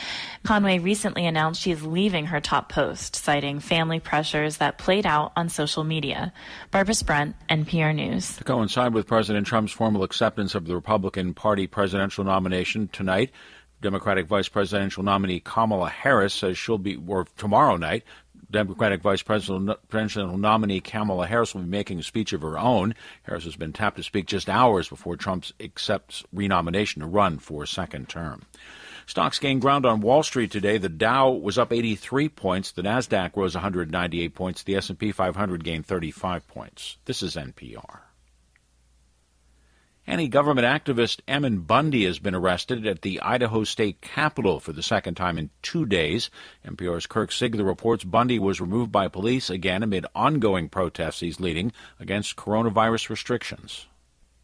Conway recently announced she is leaving her top post, citing family pressures that played out on social media. Barbara Sprunt, NPR News. To coincide with President Trump's formal acceptance of the Republican Party presidential nomination tonight, Democratic Vice Presidential nominee Kamala Harris says she'll be, or tomorrow night, Democratic Vice Presidential nominee Kamala Harris will be making a speech of her own. Harris has been tapped to speak just hours before Trump accepts renomination to run for a second term. Stocks gained ground on Wall Street today. The Dow was up 83 points. The Nasdaq rose 198 points. The S&P 500 gained 35 points. This is NPR. Anti-government activist Emin Bundy has been arrested at the Idaho State Capitol for the second time in 2 days. NPR's Kirk Sigler reports Bundy was removed by police again amid ongoing protests he's leading against coronavirus restrictions.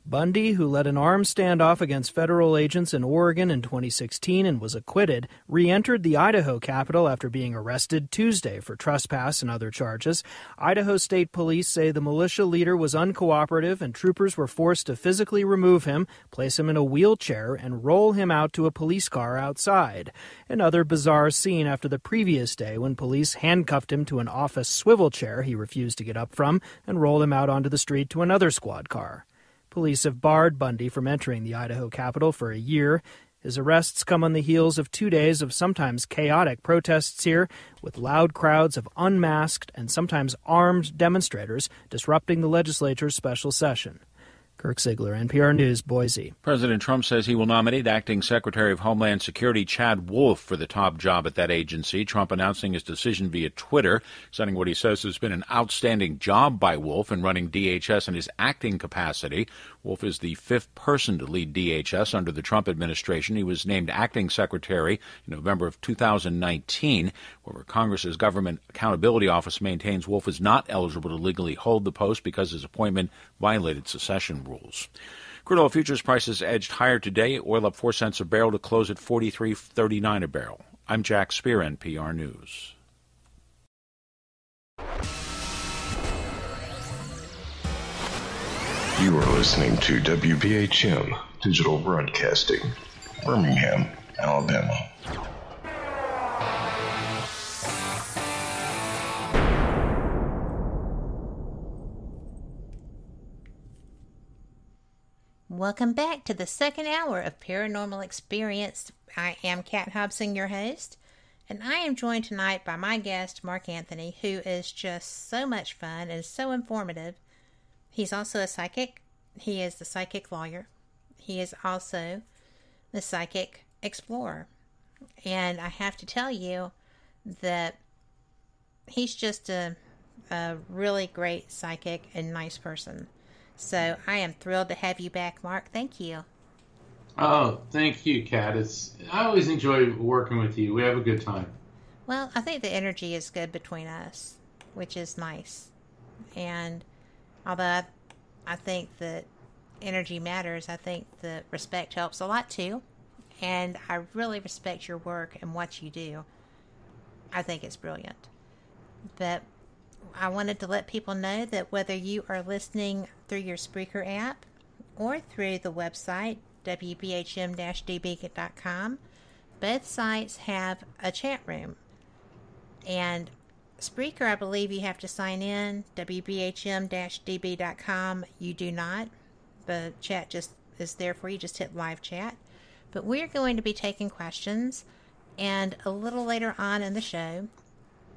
Bundy, who led an armed standoff against federal agents in Oregon in 2016 and was acquitted, re-entered the Idaho Capitol after being arrested Tuesday for trespass and other charges. Idaho State Police say the militia leader was uncooperative and troopers were forced to physically remove him, place him in a wheelchair, and roll him out to a police car outside. Another bizarre scene after the previous day when police handcuffed him to an office swivel chair he refused to get up from and rolled him out onto the street to another squad car. Police have barred Bundy from entering the Idaho Capitol for a year. His arrests come on the heels of 2 days of sometimes chaotic protests here, with loud crowds of unmasked and sometimes armed demonstrators disrupting the legislature's special session. Kirk Sigler, NPR News, Boise. President Trump says he will nominate Acting Secretary of Homeland Security Chad Wolf for the top job at that agency. Trump announcing his decision via Twitter, citing what he says has been an outstanding job by Wolf in running DHS in his acting capacity. Wolf is the fifth person to lead DHS under the Trump administration. He was named Acting Secretary in November of 2019. However, Congress's Government Accountability Office maintains Wolf is not eligible to legally hold the post because his appointment violated secession rules. Crude oil futures prices edged higher today. Oil up 4 cents a barrel to close at $43.39 a barrel. I'm Jack Spear, NPR News. You are listening to WBHM Digital Broadcasting, Birmingham, Alabama. Welcome back to the second hour of Paranormal Experience. I am Kat Hobson, your host, and I am joined tonight by my guest, Mark Anthony, who is just so much fun and so informative. He's also a psychic. He is the psychic lawyer. He is also the psychic explorer. And I have to tell you that he's just a really great psychic and nice person. So I am thrilled to have you back, Mark. Thank you. Oh, thank you, Kat. I always enjoy working with you. We have a good time. Well, I think the energy is good between us, which is nice. And although I think that energy matters, I think that respect helps a lot too. And I really respect your work and what you do. I think it's brilliant. But I wanted to let people know that whether you are listening through your Spreaker app or through the website WBHM-DB.com, both sites have a chat room. And Spreaker, I believe you have to sign in. WBHM-DB.com, you do not. The chat just is there for you. Just hit live chat. But we're going to be taking questions. And a little later on in the show,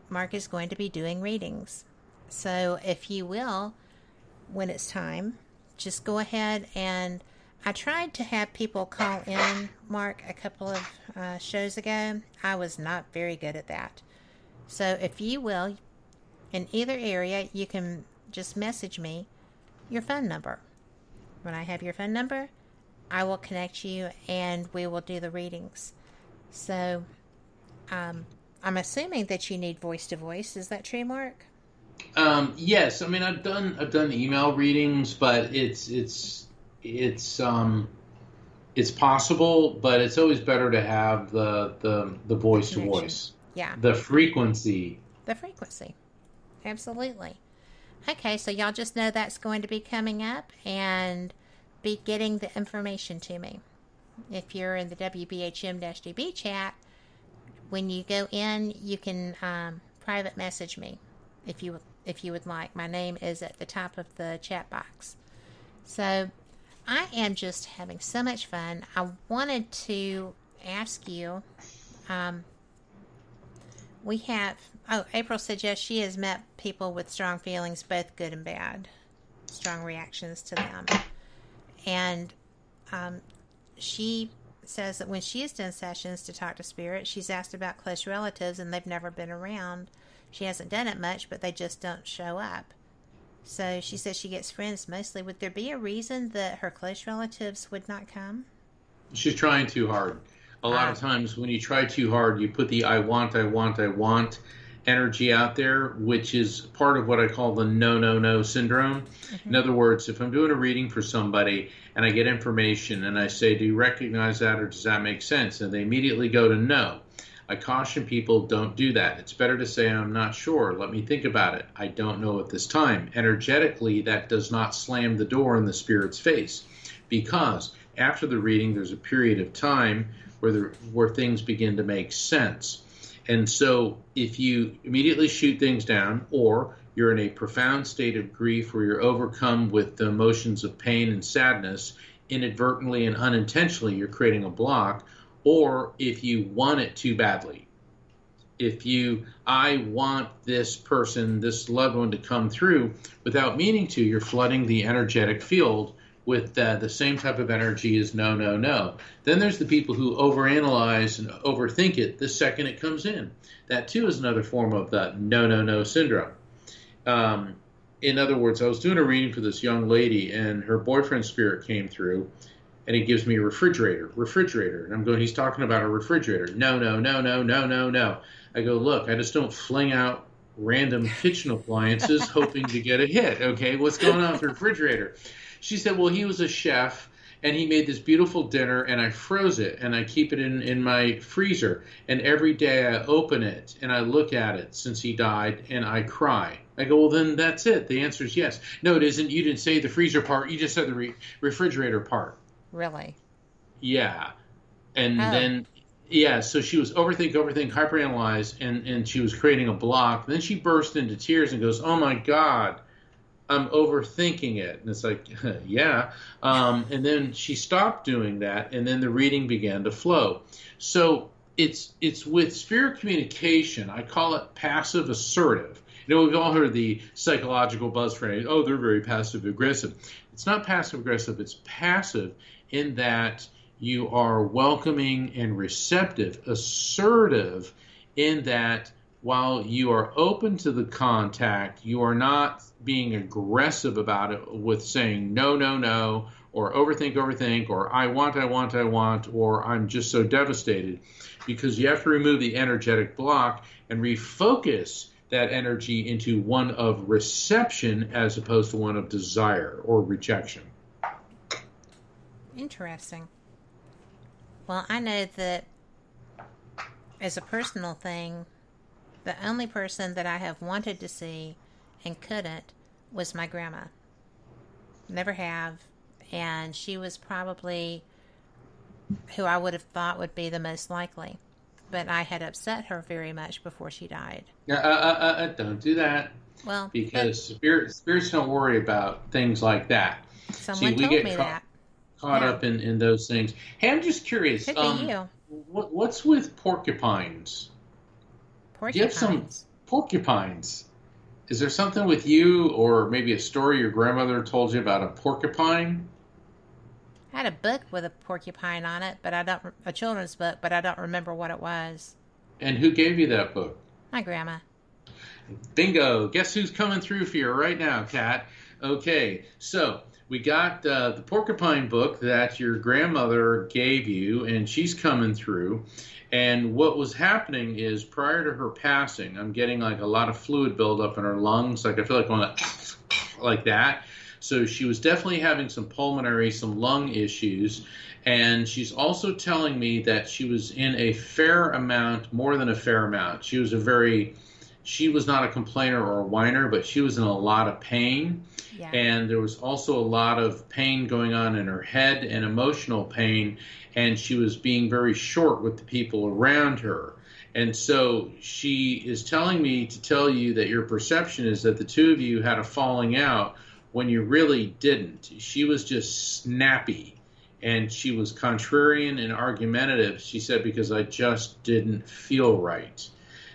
Mark is going to be doing readings. So if you will, when it's time, just go ahead and I tried to have people call in, Mark, a couple of shows ago. I was not very good at that. So if you will, in either area, you can just message me your phone number. When I have your phone number, I will connect you and we will do the readings. So I'm assuming that you need voice-to-voice. Is that true, Mark? Yes. I mean, I've done email readings, but it's possible, but it's always better to have the voice to voice. Yeah. The frequency. Absolutely. Okay, so y'all just know that's going to be coming up and be getting the information to me. If you're in the WBHM-DB chat, when you go in, you can private message me if you would like. My name is at the top of the chat box. So I am just having so much fun. I wanted to ask you, April said, yes, she has met people with strong feelings, both good and bad, strong reactions to them. And she says that when she has done sessions to talk to spirit, she's asked about close relatives and they've never been around. She hasn't done it much, but they just don't show up. So she says she gets friends mostly. Would there be a reason that her close relatives would not come? She's trying too hard. A lot of times when you try too hard, you put the I want energy out there, which is part of what I call the no syndrome. Mm-hmm. In other words, if I'm doing a reading for somebody and I get information and I say, do you recognize that or does that make sense? And they immediately go to no. I caution people, don't do that. It's better to say, I'm not sure. Let me think about it. I don't know at this time. Energetically, that does not slam the door in the spirit's face, because after the reading, there's a period of time where things begin to make sense. And so if you immediately shoot things down, or you're in a profound state of grief where you're overcome with the emotions of pain and sadness, inadvertently and unintentionally, you're creating a block. Or if you want it too badly, I want this person, this loved one to come through without meaning to, you're flooding the energetic field with the same type of energy as no. Then there's the people who overanalyze and overthink it the second it comes in. That too is another form of the no syndrome. In other words, I was doing a reading for this young lady and her boyfriend's spirit came through. And he gives me a refrigerator. And I'm going, he's talking about a refrigerator. No. I go, look, I just don't fling out random kitchen appliances hoping to get a hit. Okay, what's going on with the refrigerator? She said, well, he was a chef and he made this beautiful dinner and I froze it and I keep it in my freezer. And every day I open it and I look at it since he died and I cry. I go, well, then that's it. The answer is yes. No, it isn't. You didn't say the freezer part. You just said the refrigerator part. Really? Yeah. And then, yeah, so she was overthink, hyperanalyze, and she was creating a block. Then she burst into tears and goes, oh, my God, I'm overthinking it. And it's like, yeah. And then she stopped doing that, and then the reading began to flow. So it's with spirit communication. I call it passive assertive. You know, we've all heard the psychological buzz phrase, oh, they're very passive aggressive. It's not passive aggressive. It's passive in that you are welcoming and receptive, assertive in that while you are open to the contact, you are not being aggressive about it with saying no, no, no, or overthink, or I want, or I'm just so devastated, because you have to remove the energetic block and refocus that energy into one of reception as opposed to one of desire or rejection. Interesting. Well, I know that as a personal thing, the only person that I have wanted to see and couldn't was my grandma. Never have. And she was probably who I would have thought would be the most likely. But I had upset her very much before she died. Don't do that. Well, because spirits don't worry about things like that. Someone told me that. Caught up in those things. Hey, I'm just curious. Could be you. What's with porcupines? Porcupines. Do you have some porcupines? Is there something with you, or maybe a story your grandmother told you about a porcupine? I had a book with a porcupine on it, but a children's book, but I don't remember what it was. And who gave you that book? My grandma. Bingo. Guess who's coming through for you right now, Kat? Okay, so we got the porcupine book that your grandmother gave you, and she's coming through. And what was happening is, prior to her passing, I'm getting like a lot of fluid buildup in her lungs. Like I feel like going like that. So she was definitely having some pulmonary, some lung issues. And she's also telling me that she was in a fair amount, more than a fair amount. She was not a complainer or a whiner, but she was in a lot of pain. Yeah. And there was also a lot of pain going on in her head and emotional pain. And she was being very short with the people around her. And so she is telling me to tell you that your perception is that the two of you had a falling out, when you really didn't. She was just snappy, and she was contrarian and argumentative. She said, because I just didn't feel right.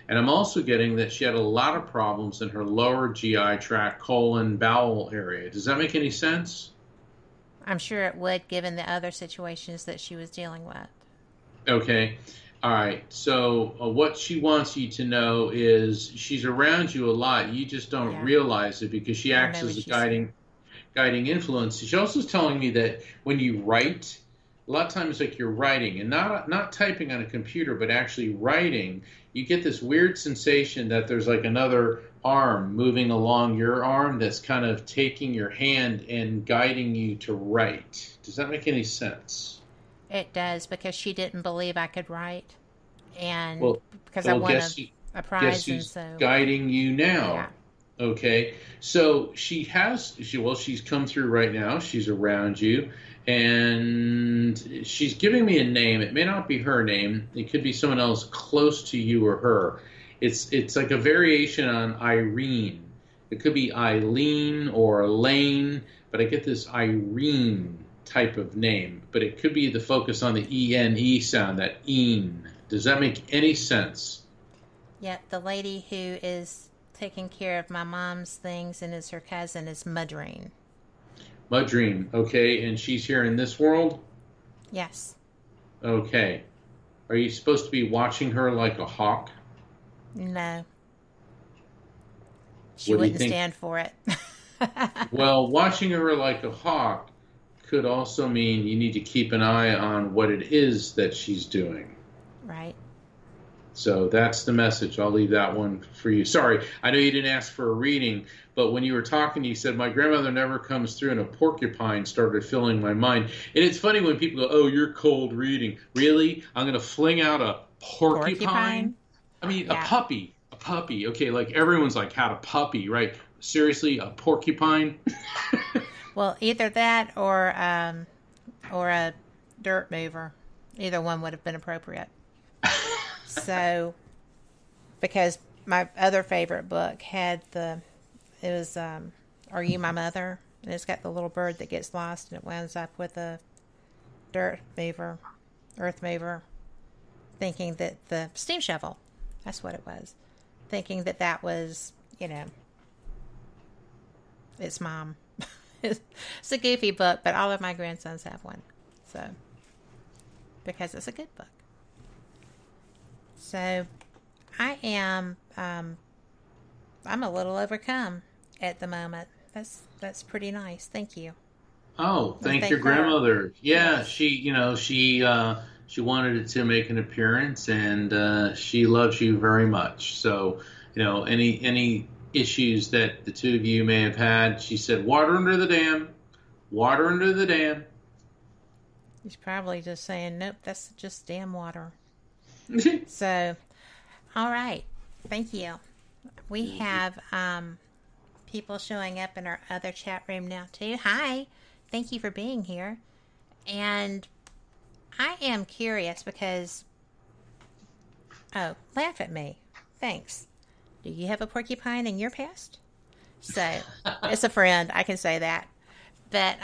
And I'm also getting that she had a lot of problems in her lower GI tract, colon, bowel area. Does that make any sense? I'm sure it would, given the other situations that she was dealing with. Okay. All right. So what she wants you to know is she's around you a lot. You just don't realize it, because she acts as a guiding influence. She also is telling me that when you write, a lot of times like you're writing and not typing on a computer, but actually writing, you get this weird sensation that there's like another arm moving along your arm that's kind of taking your hand and guiding you to write. Does that make any sense? It does, because she didn't believe I could write, and because I won a prize. And so guiding you now. Yeah. Okay, so she's come through right now. She's around you, and she's giving me a name. It may not be her name. It could be someone else close to you or her. It's like a variation on Irene. It could be Eileen or Elaine, but I get this Irene type of name, but it could be the focus on the E-N-E sound, that een. Does that make any sense? Yeah, the lady who is taking care of my mom's things and is her cousin is Mudrine. Mudrine, okay, and she's here in this world? Yes. Okay. Are you supposed to be watching her like a hawk? No. She wouldn't stand for it. Well, watching her like a hawk could also mean you need to keep an eye on what it is that she's doing. Right. So that's the message. I'll leave that one for you. Sorry, I know you didn't ask for a reading, but when you were talking, you said, my grandmother never comes through, and a porcupine started filling my mind. And it's funny when people go, oh, you're cold reading. Really? I'm going to fling out a porcupine? I mean, a puppy. puppy. Okay, like everyone's like had a puppy, right? Seriously, a porcupine? Well, either that or a dirt mover. Either one would have been appropriate. So, because my other favorite book had the, it was Are You My Mother? And it's got the little bird that gets lost and it winds up with a dirt mover, earth mover, thinking that the steam shovel, that's what it was, thinking that that was, you know, its mom. It's a goofy book, but all of my grandsons have one. So, because it's a good book. So, I am, I'm a little overcome at the moment. That's pretty nice. Thank you. Oh, thank your grandmother. Yeah, she, you know, she wanted it to make an appearance, and she loves you very much. So, you know, any issues that the two of you may have had, she said, water under the dam, water under the dam. He's probably just saying, nope, that's just dam water. So, all right. Thank you. We have people showing up in our other chat room now, too. Hi. Thank you for being here. And I am curious because... Oh, laugh at me. Thanks. Do you have a porcupine in your past? So, it's a friend. I can say that. But,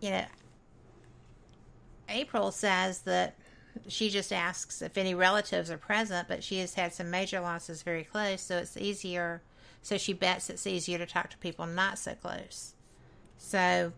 you know, April says that she just asks if any relatives are present, but she has had some major losses very close, so it's easier. So she bets it's easier to talk to people not so close. So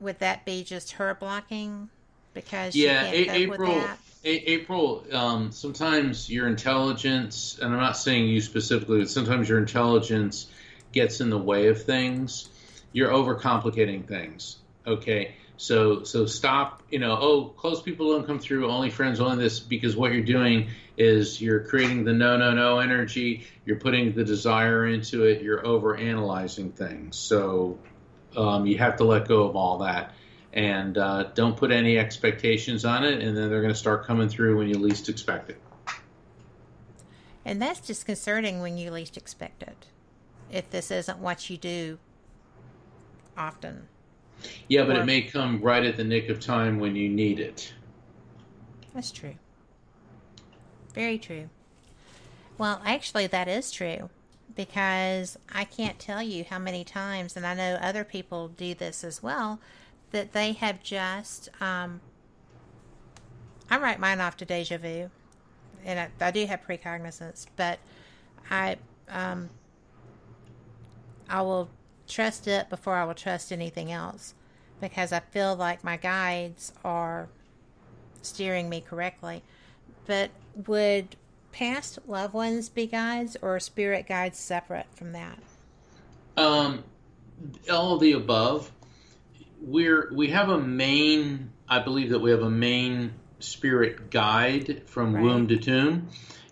would that be just her blocking? Because yeah, she can't cope with that? April, sometimes your intelligence, and I'm not saying you specifically, but sometimes your intelligence gets in the way of things. You're overcomplicating things. Okay. So stop, you know, oh, close people don't come through, only friends, only this, because what you're doing is you're creating the no energy, you're putting the desire into it, you're overanalyzing things. So you have to let go of all that and don't put any expectations on it, and then they're going to start coming through when you least expect it. And that's disconcerting when you least expect it, if this isn't what you do often. Yeah, but it may come right at the nick of time when you need it. That's true. Very true. Well, actually, that is true, because I can't tell you how many times, and I know other people do this as well, that they have just, I write mine off to deja vu, and I do have precognizance, but I will trust it before I will trust anything else, because I feel like my guides are steering me correctly. But would past loved ones be guides, or spirit guides separate from that? All of the above. We have a main, I believe that we have a main spirit guide from womb to tomb,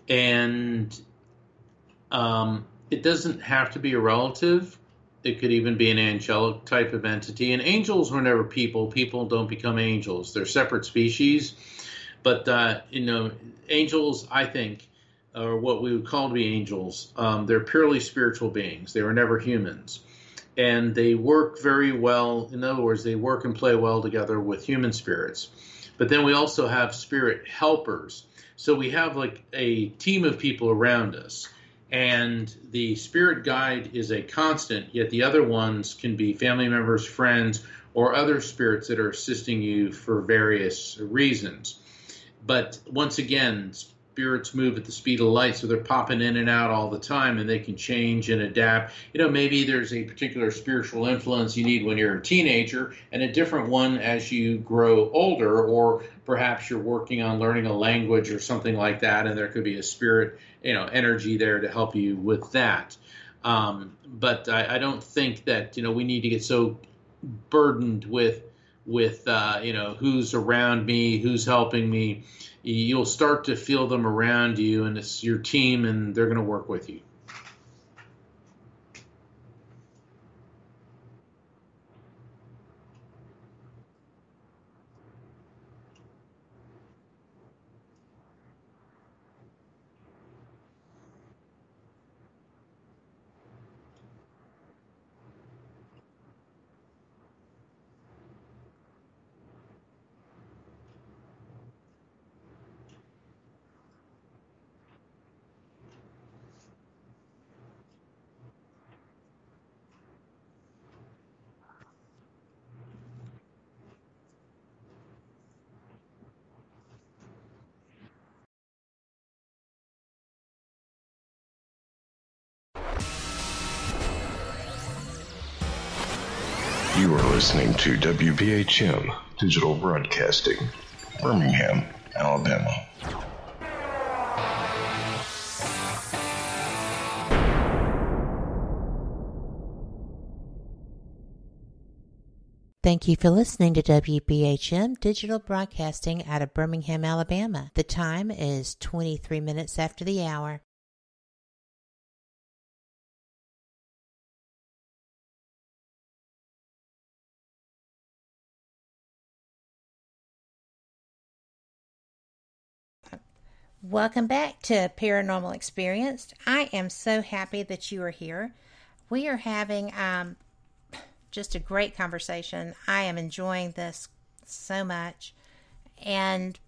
and it doesn't have to be a relative. It could even be an angelic type of entity. And angels were never people. People don't become angels. They're separate species. But, you know, angels, I think, are what we would call to be angels. They're purely spiritual beings. They were never humans. And they work very well. In other words, they work and play well together with human spirits. But then we also have spirit helpers. So we have like a team of people around us. And the spirit guide is a constant, yet the other ones can be family members, friends, or other spirits that are assisting you for various reasons. But once again, spirits move at the speed of light, so they're popping in and out all the time, and they can change and adapt. You know, maybe there's a particular spiritual influence you need when you're a teenager, and a different one as you grow older, or perhaps you're working on learning a language or something like that, and there could be a spirit, you know, energy there to help you with that. But I don't think that, you know, we need to get so burdened with you know, who's around me, who's helping me. You'll start to feel them around you, and it's your team, and they're going to work with you. You are listening to WBHM Digital Broadcasting, Birmingham, Alabama. Thank you for listening to WBHM Digital Broadcasting out of Birmingham, Alabama. The time is 23 minutes after the hour. Welcome back to Paranormal Experienced. I am so happy that you are here. We are having just a great conversation. I am enjoying this so much. And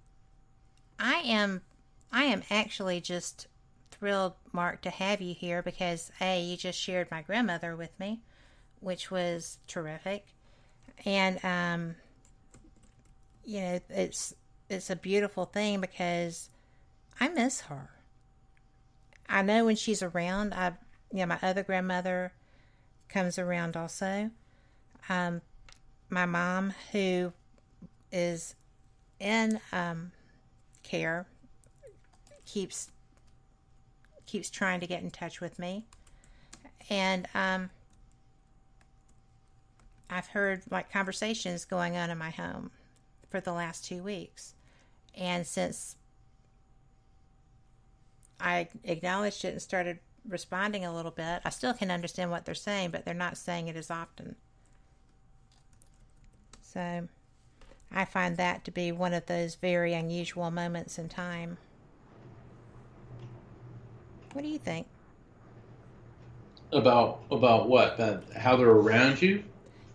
I am actually just thrilled, Mark, to have you here because, A, you just shared my grandmother with me, which was terrific. And, you know, it's a beautiful thing because I miss her. I know when she's around, my other grandmother comes around also. My mom, who is in care, keeps trying to get in touch with me. And I've heard like conversations going on in my home for the last 2 weeks. And since I acknowledged it and started responding a little bit, I still can understand what they're saying, but they're not saying it as often. So I find that to be one of those very unusual moments in time. What do you think? About what? About how they're around you?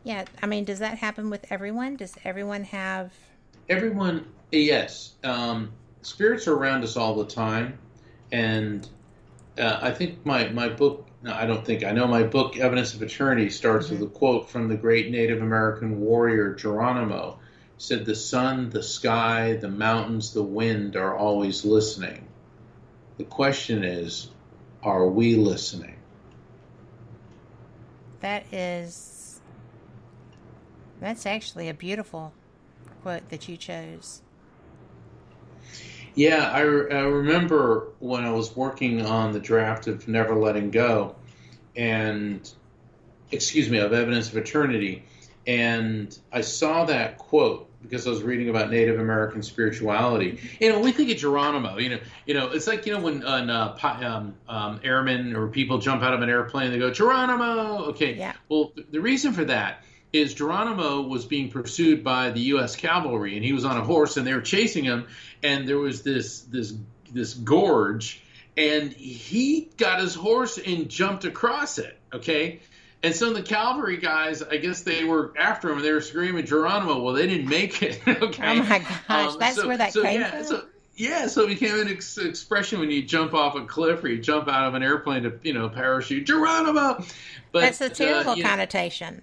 Yeah, I mean, does that happen with everyone? Does everyone have... Everyone, yes. Spirits are around us all the time. And I think my book, my book, Evidence of Eternity, starts with a quote from the great Native American warrior Geronimo. He said, "The sun, the sky, the mountains, the wind are always listening. The question is, are we listening?" That's actually a beautiful quote that you chose. Yeah, I remember when I was working on the draft of Never Letting Go, of Evidence of Eternity, and I saw that quote because I was reading about Native American spirituality. You know, we think of Geronimo. You know, it's like, you know, when airmen or people jump out of an airplane, they go, "Geronimo!" Okay, yeah. Well, the reason for that is Geronimo was being pursued by the U.S. cavalry, and he was on a horse, and they were chasing him, and there was this gorge, and he got his horse and jumped across it, okay? And some of the cavalry guys, I guess they were after him, and they were screaming, "Geronimo!" Well, they didn't make it, okay? Oh, my gosh, that's where that came from? So it became an expression when you jump off a cliff or you jump out of an airplane to, you know, parachute, "Geronimo!" But that's a terrible connotation.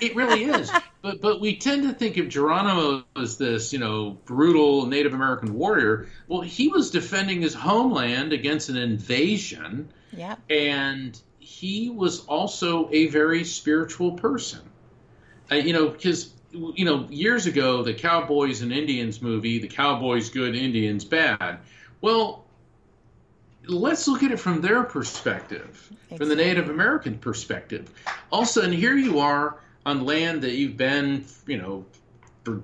It really is. But we tend to think of Geronimo as this, you know, brutal Native American warrior. Well, he was defending his homeland against an invasion. Yeah. And he was also a very spiritual person. Years ago, the Cowboys and Indians movie, the Cowboys good, Indians bad. Well, let's look at it from their perspective, from the Native American perspective. All of a sudden, here you are on land that you've been, you know, for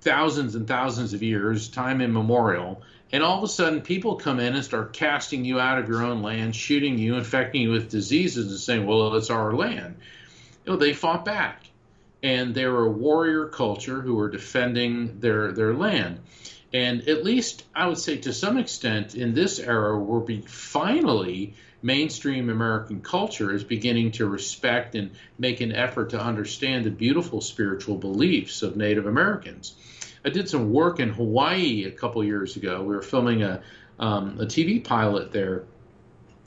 thousands and thousands of years, time immemorial, and all of a sudden people come in and start casting you out of your own land, shooting you, infecting you with diseases and saying, "Well, it's our land." You know, they fought back, and they were a warrior culture who were defending their land. And at least, I would say to some extent, in this era, finally mainstream American culture is beginning to respect and make an effort to understand the beautiful spiritual beliefs of Native Americans. I did some work in Hawaii a couple years ago. We were filming a TV pilot there,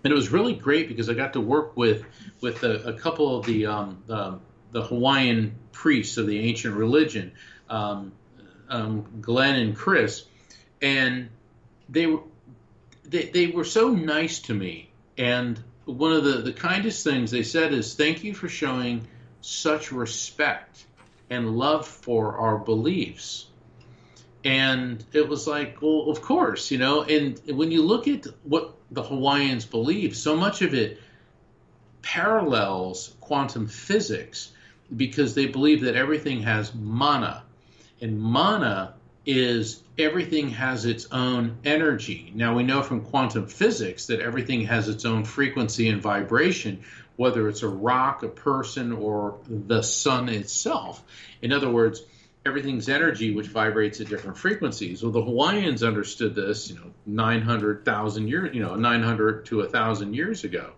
and it was really great because I got to work with a couple of the Hawaiian priests of the ancient religion, Glenn and Chris, and they were so nice to me. And one of the kindest things they said is, "Thank you for showing such respect and love for our beliefs. And it was like, well, of course, you know. And when you look at what the Hawaiians believe, so much of it parallels quantum physics, because they believe that everything has mana. And mana is everything has its own energy. Now, we know from quantum physics that everything has its own frequency and vibration, whether it's a rock, a person, or the sun itself. In other words, everything's energy, which vibrates at different frequencies. Well, the Hawaiians understood this, you know, 900,000 years, you know, 900 to 1,000 years ago.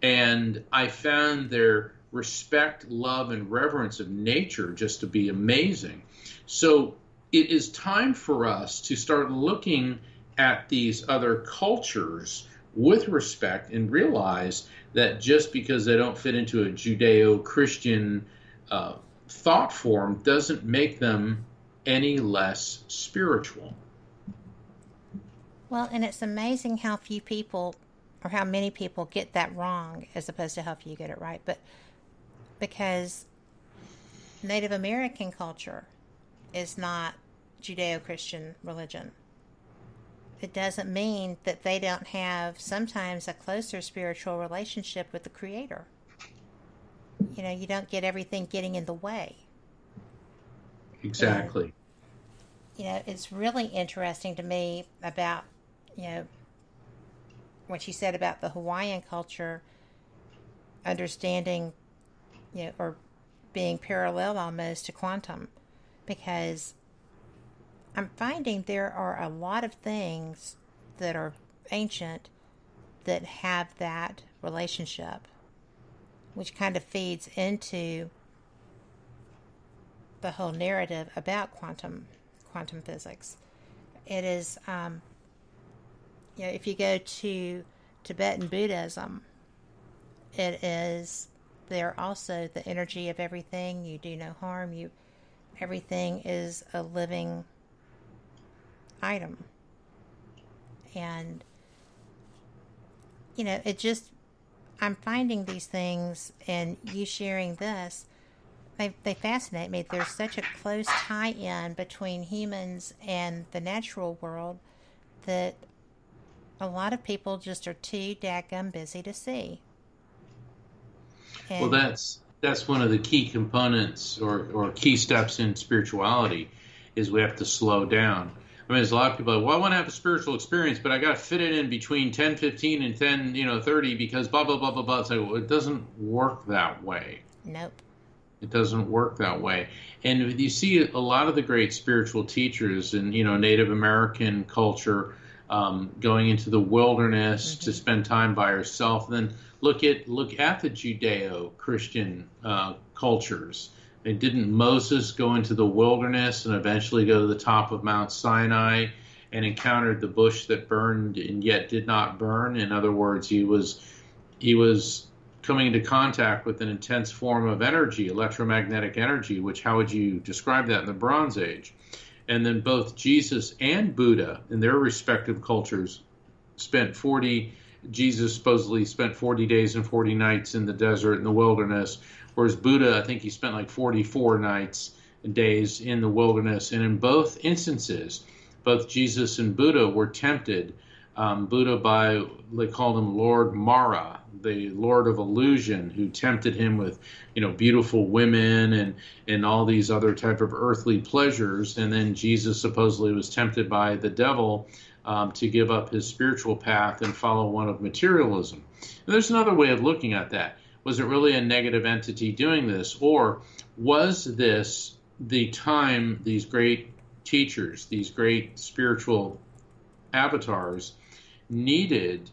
And I found their respect, love, and reverence of nature just to be amazing. So it is time for us to start looking at these other cultures with respect and realize that just because they don't fit into a Judeo-Christian thought form doesn't make them any less spiritual. Well, and it's amazing how few people, or how many people, get that wrong as opposed to how few get it right. But because Native American culture is not Judeo-Christian religion, it doesn't mean that they don't have sometimes a closer spiritual relationship with the Creator. You know, you don't get everything getting in the way. Exactly. And, you know, it's really interesting to me about, you know, what you said about the Hawaiian culture understanding, you know, or being parallel almost to quantum, because I'm finding there are a lot of things that are ancient that have that relationship, which kind of feeds into the whole narrative about quantum physics. It is, you know, if you go to Tibetan Buddhism, it is there also the energy of everything. You do no harm. Everything is a living item, and you know, it just. I'm finding these things, and you sharing this, they fascinate me. There's such a close tie-in between humans and the natural world that a lot of people just are too dadgum busy to see. And well, that's one of the key components or key steps in spirituality is we have to slow down. I mean, there's a lot of people that, well, I want to have a spiritual experience, but I got to fit it in between 10:15 and 10:30 because blah, blah, blah, blah, blah. So, well, it doesn't work that way. Nope. It doesn't work that way. And you see a lot of the great spiritual teachers in, you know, Native American culture going into the wilderness to spend time by herself. Then look at the Judeo-Christian cultures. And didn't Moses go into the wilderness and eventually go to the top of Mount Sinai and encountered the bush that burned and yet did not burn? In other words, he was coming into contact with an intense form of energy, electromagnetic energy, which how would you describe that in the Bronze Age? And then both Jesus and Buddha in their respective cultures spent Jesus supposedly spent 40 days and 40 nights in the desert, in the wilderness. Whereas Buddha, I think he spent like 44 nights and days in the wilderness. And in both instances, both Jesus and Buddha were tempted. Buddha by, they called him Lord Mara, the Lord of Illusion, who tempted him with, you know, beautiful women and all these other type of earthly pleasures. And then Jesus supposedly was tempted by the devil to give up his spiritual path and follow one of materialism. And there's another way of looking at that. Was it really a negative entity doing this, or was this the time these great teachers, these great spiritual avatars needed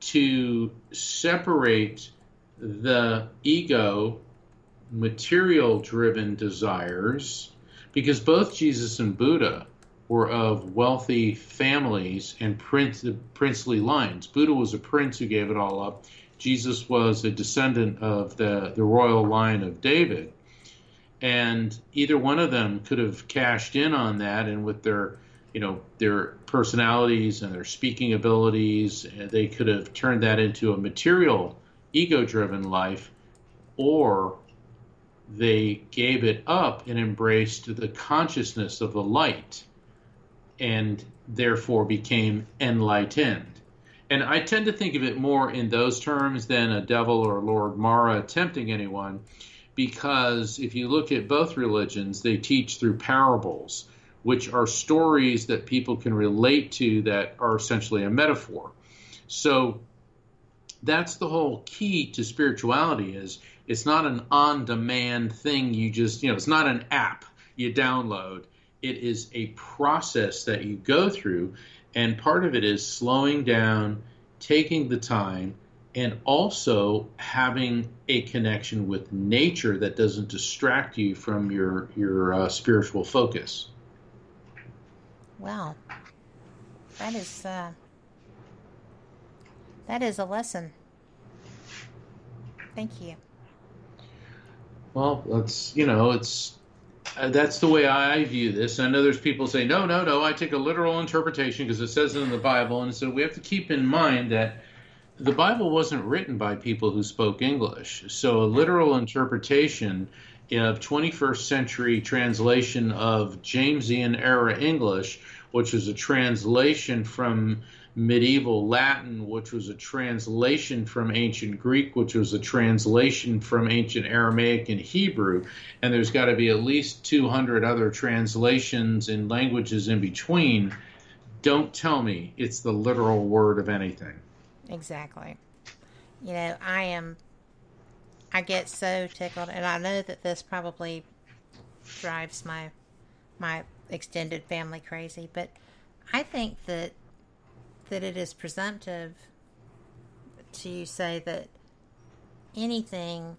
to separate the ego, material-driven desires? Because both Jesus and Buddha were of wealthy families and princely lines. Buddha was a prince who gave it all up. Jesus was a descendant of the royal line of David, and either one of them could have cashed in on that, and with their, you know, their personalities and their speaking abilities, they could have turned that into a material, ego-driven life, or they gave it up and embraced the consciousness of the light and therefore became enlightened. And I tend to think of it more in those terms than a devil or Lord Mara tempting anyone, because if you look at both religions, they teach through parables, which are stories that people can relate to that are essentially a metaphor. So that's the whole key to spirituality is it's not an on-demand thing. You just, it's not an app you download. It is a process that you go through, and part of it is slowing down, taking the time, and also having a connection with nature that doesn't distract you from your spiritual focus. Wow. That is a lesson. Thank you. Well, that's, it's... that's the way I view this. I know there's people say, no, I take a literal interpretation because it says it in the Bible. And so we have to keep in mind that the Bible wasn't written by people who spoke English. So a literal interpretation of 21st century translation of Jamesian era English, which is a translation from medieval Latin, which was a translation from ancient Greek, which was a translation from ancient Aramaic and Hebrew, and there's got to be at least 200 other translations in languages in between. Don't tell me it's the literal word of anything. Exactly. I get so tickled, and I know that this probably drives my extended family crazy, but I think that it is presumptive to say that anything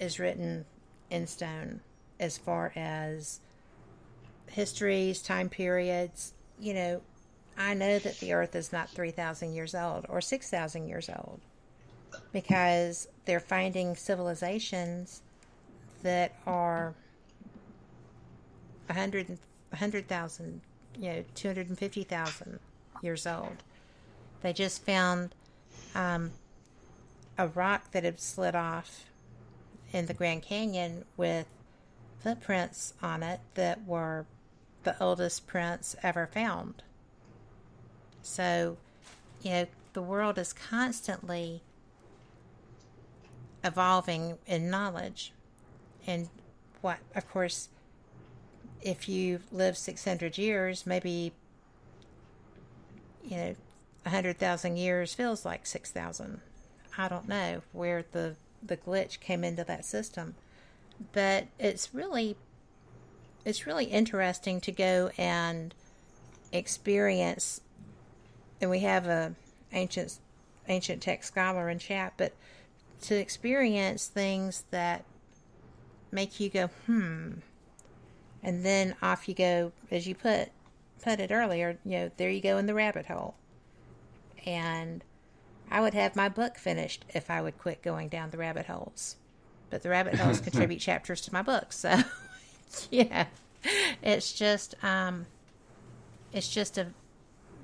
is written in stone as far as histories, time periods. I know that the earth is not 3,000 years old or 6,000 years old, because they're finding civilizations that are 100,000, 250,000 years old. They just found a rock that had slid off in the Grand Canyon with footprints on it that were the oldest prints ever found. So, the world is constantly evolving in knowledge. And what, of course, if you live 600 years, maybe 100,000 years feels like 6,000. I don't know where the glitch came into that system, but it's really interesting to go and experience. And we have a ancient tech scholar in chat, but to experience things that make you go and then off you go, as you put it earlier, there you go in the rabbit hole. And I would have my book finished if I would quit going down the rabbit holes. But the rabbit holes contribute chapters to my book. So, it's just a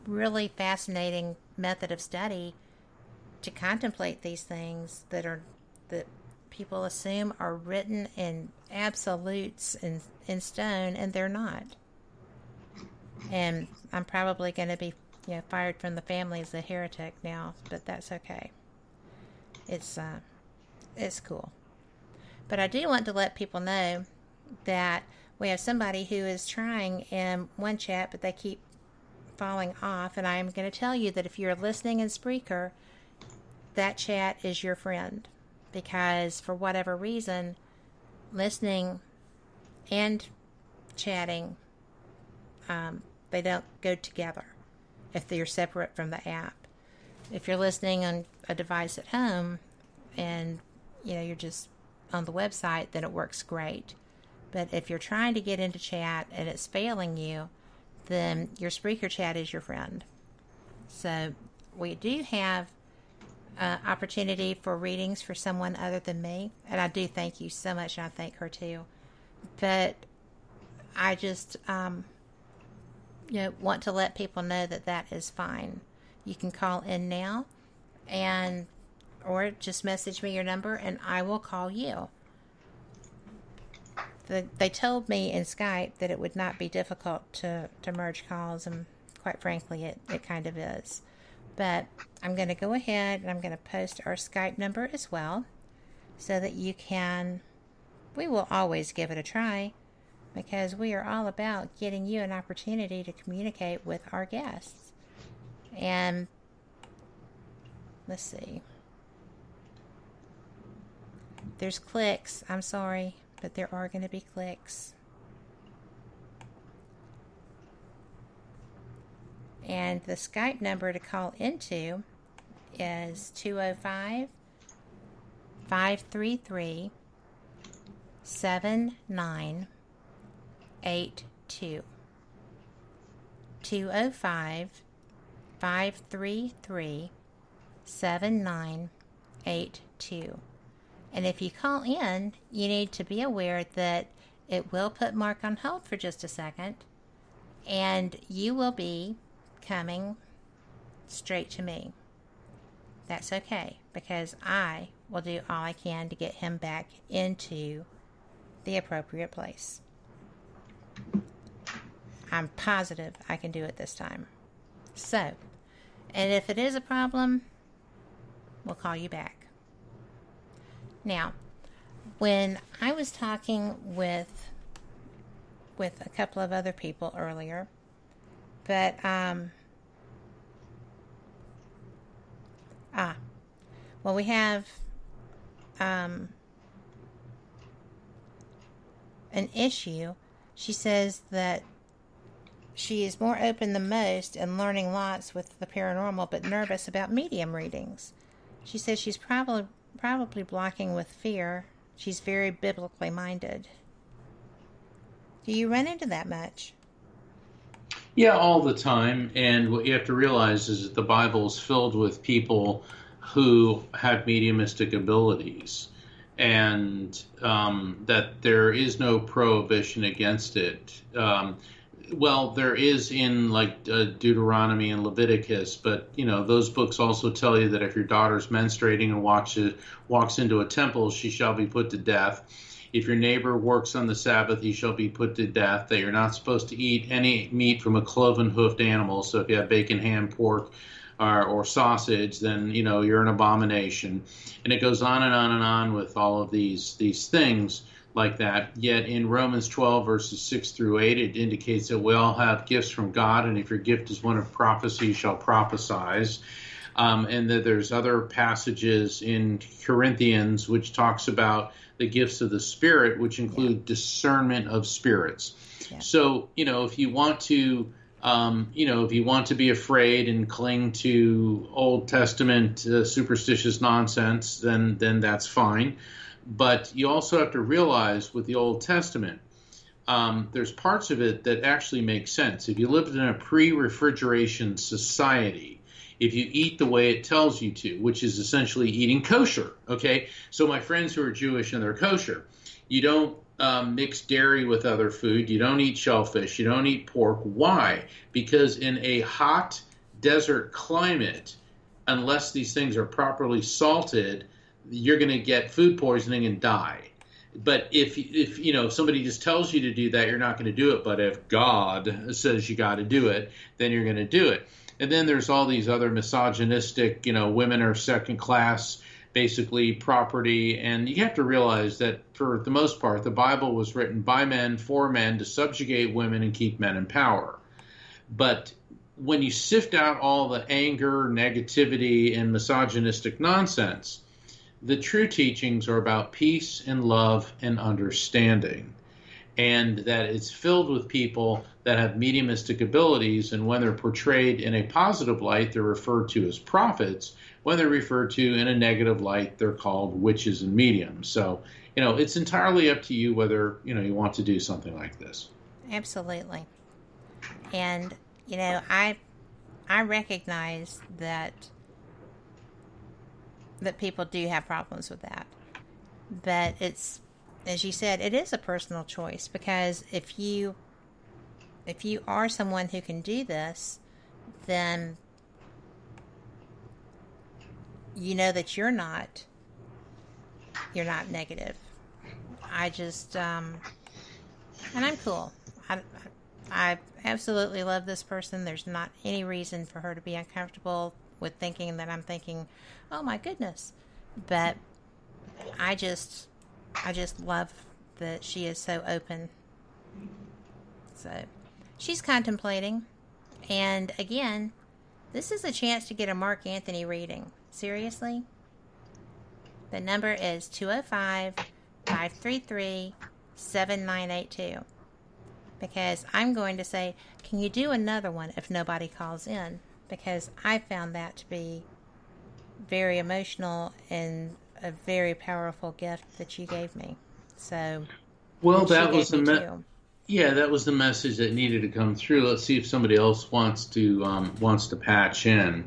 really fascinating method of study to contemplate these things that people assume are written in absolutes in stone, and they're not. And I'm probably going to be fired from the family as a heretic now, but that's okay. It's cool. But I do want to let people know that we have somebody who is trying in one chat, but they keep falling off. And I am going to tell you that if you're listening in Spreaker, that chat is your friend, because for whatever reason, listening and chatting, they don't go together if they're separate from the app. If you're listening on a device at home and you're just on the website, then it works great. But if you're trying to get into chat and it's failing you, then your Spreaker chat is your friend. So we do have opportunity for readings for someone other than me, and I do thank you so much, and I thank her too. But I just want to let people know that is fine. You can call in now, or just message me your number, and I will call you. They told me in Skype that it would not be difficult to merge calls, and quite frankly, it kind of is. But I'm going to go ahead and I'm going to post our Skype number as well, so that you can, we will always give it a try, because we are all about getting you an opportunity to communicate with our guests. And let's see. There's clicks. I'm sorry, but there are going to be clicks. And the Skype number to call into is 205-533-7982. 205-533-7982. And if you call in, you need to be aware that it will put Mark on hold for just a second, and you will be coming straight to me. That's okay, because I will do all I can to get him back into the appropriate place. I'm positive I can do it this time. So, and if it is a problem, we'll call you back. Now, when I was talking with a couple of other people earlier, but we have an issue. She says that she is more open than most and learning lots with the paranormal, but nervous about medium readings. She says she's probably blocking with fear. She's very biblically minded. Do you run into that much? Yeah, all the time. And what you have to realize is that the Bible is filled with people who have mediumistic abilities, and that there is no prohibition against it. Well, there is in Deuteronomy and Leviticus, but those books also tell you that if your daughter's menstruating and walks into a temple, she shall be put to death. If your neighbor works on the Sabbath, he shall be put to death. They are not supposed to eat any meat from a cloven-hoofed animal. So if you have bacon, ham, pork, or sausage, then you're an abomination. And it goes on and on and on with all of these things like that. Yet in Romans 12, verses 6 through 8, it indicates that we all have gifts from God, and if your gift is one of prophecy, you shall prophesize. And that there's other passages in Corinthians which talks about the gifts of the Spirit, which include discernment of spirits. Yeah. So, if you want to, if you want to be afraid and cling to Old Testament superstitious nonsense, then that's fine. But you also have to realize with the Old Testament, there's parts of it that actually make sense. If you lived in a pre-refrigeration society, if you eat the way it tells you to, which is essentially eating kosher, okay? So my friends who are Jewish and they're kosher, you don't mix dairy with other food. You don't eat shellfish. You don't eat pork. Why? Because in a hot desert climate, unless these things are properly salted, you're going to get food poisoning and die. But if somebody just tells you to do that, you're not going to do it. But if God says you got to do it, then you're going to do it. And then there's all these other misogynistic, women are second class, basically property. And you have to realize that for the most part, the Bible was written by men for men to subjugate women and keep men in power. But when you sift out all the anger, negativity, and misogynistic nonsense, the true teachings are about peace and love and understanding, and that it's filled with people that have mediumistic abilities, and when they're portrayed in a positive light, they're referred to as prophets. When they're referred to in a negative light, they're called witches and mediums. So, it's entirely up to you whether, you want to do something like this. Absolutely. And, I recognize that people do have problems with that. But it's, as you said, it is a personal choice, because if you are someone who can do this, then you know that you're not negative. I just And I'm cool. I absolutely love this person. There's not any reason for her to be uncomfortable with thinking that I'm thinking, oh my goodness. But I just love that she is so open. So she's contemplating. And again, this is a chance to get a Mark Anthony reading. Seriously? The number is 205-533-7982. Because I'm going to say, can you do another one if nobody calls in? Because I found that to be very emotional and a very powerful gift that you gave me. So, well, that was the message that needed to come through. Let's see if somebody else wants to patch in.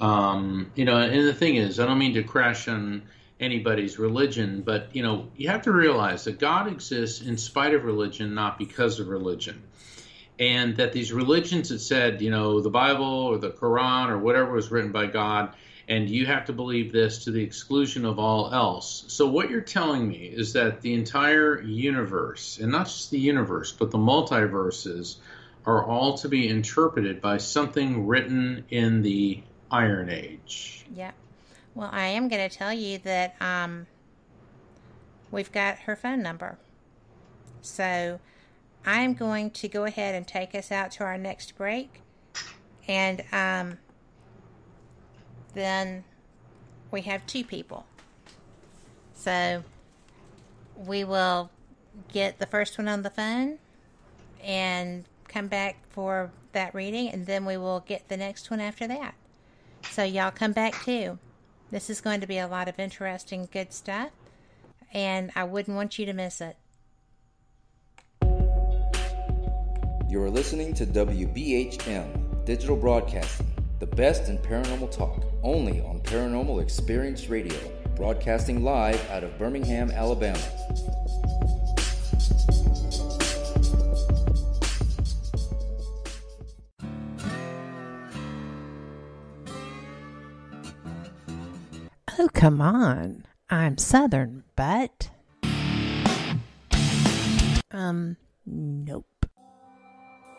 And the thing is, I don't mean to crash on anybody's religion, but you have to realize that God exists in spite of religion, not because of religion. And that these religions that said, the Bible or the Quran or whatever was written by God, and you have to believe this to the exclusion of all else. So what you're telling me is that the entire universe, and not just the universe, but the multiverses, are all to be interpreted by something written in the Iron Age. Yeah. Well, I am going to tell you that we've got her phone number. So I'm going to go ahead and take us out to our next break. And then we have two people. So we will get the first one on the phone and come back for that reading, and then we will get the next one after that. So y'all come back too. This is going to be a lot of interesting, good stuff, and I wouldn't want you to miss it. You're listening to WBHM Digital Broadcasting, the best in paranormal talk, only on Paranormal Experience Radio, broadcasting live out of Birmingham, Alabama. Oh, come on. I'm Southern, but... nope.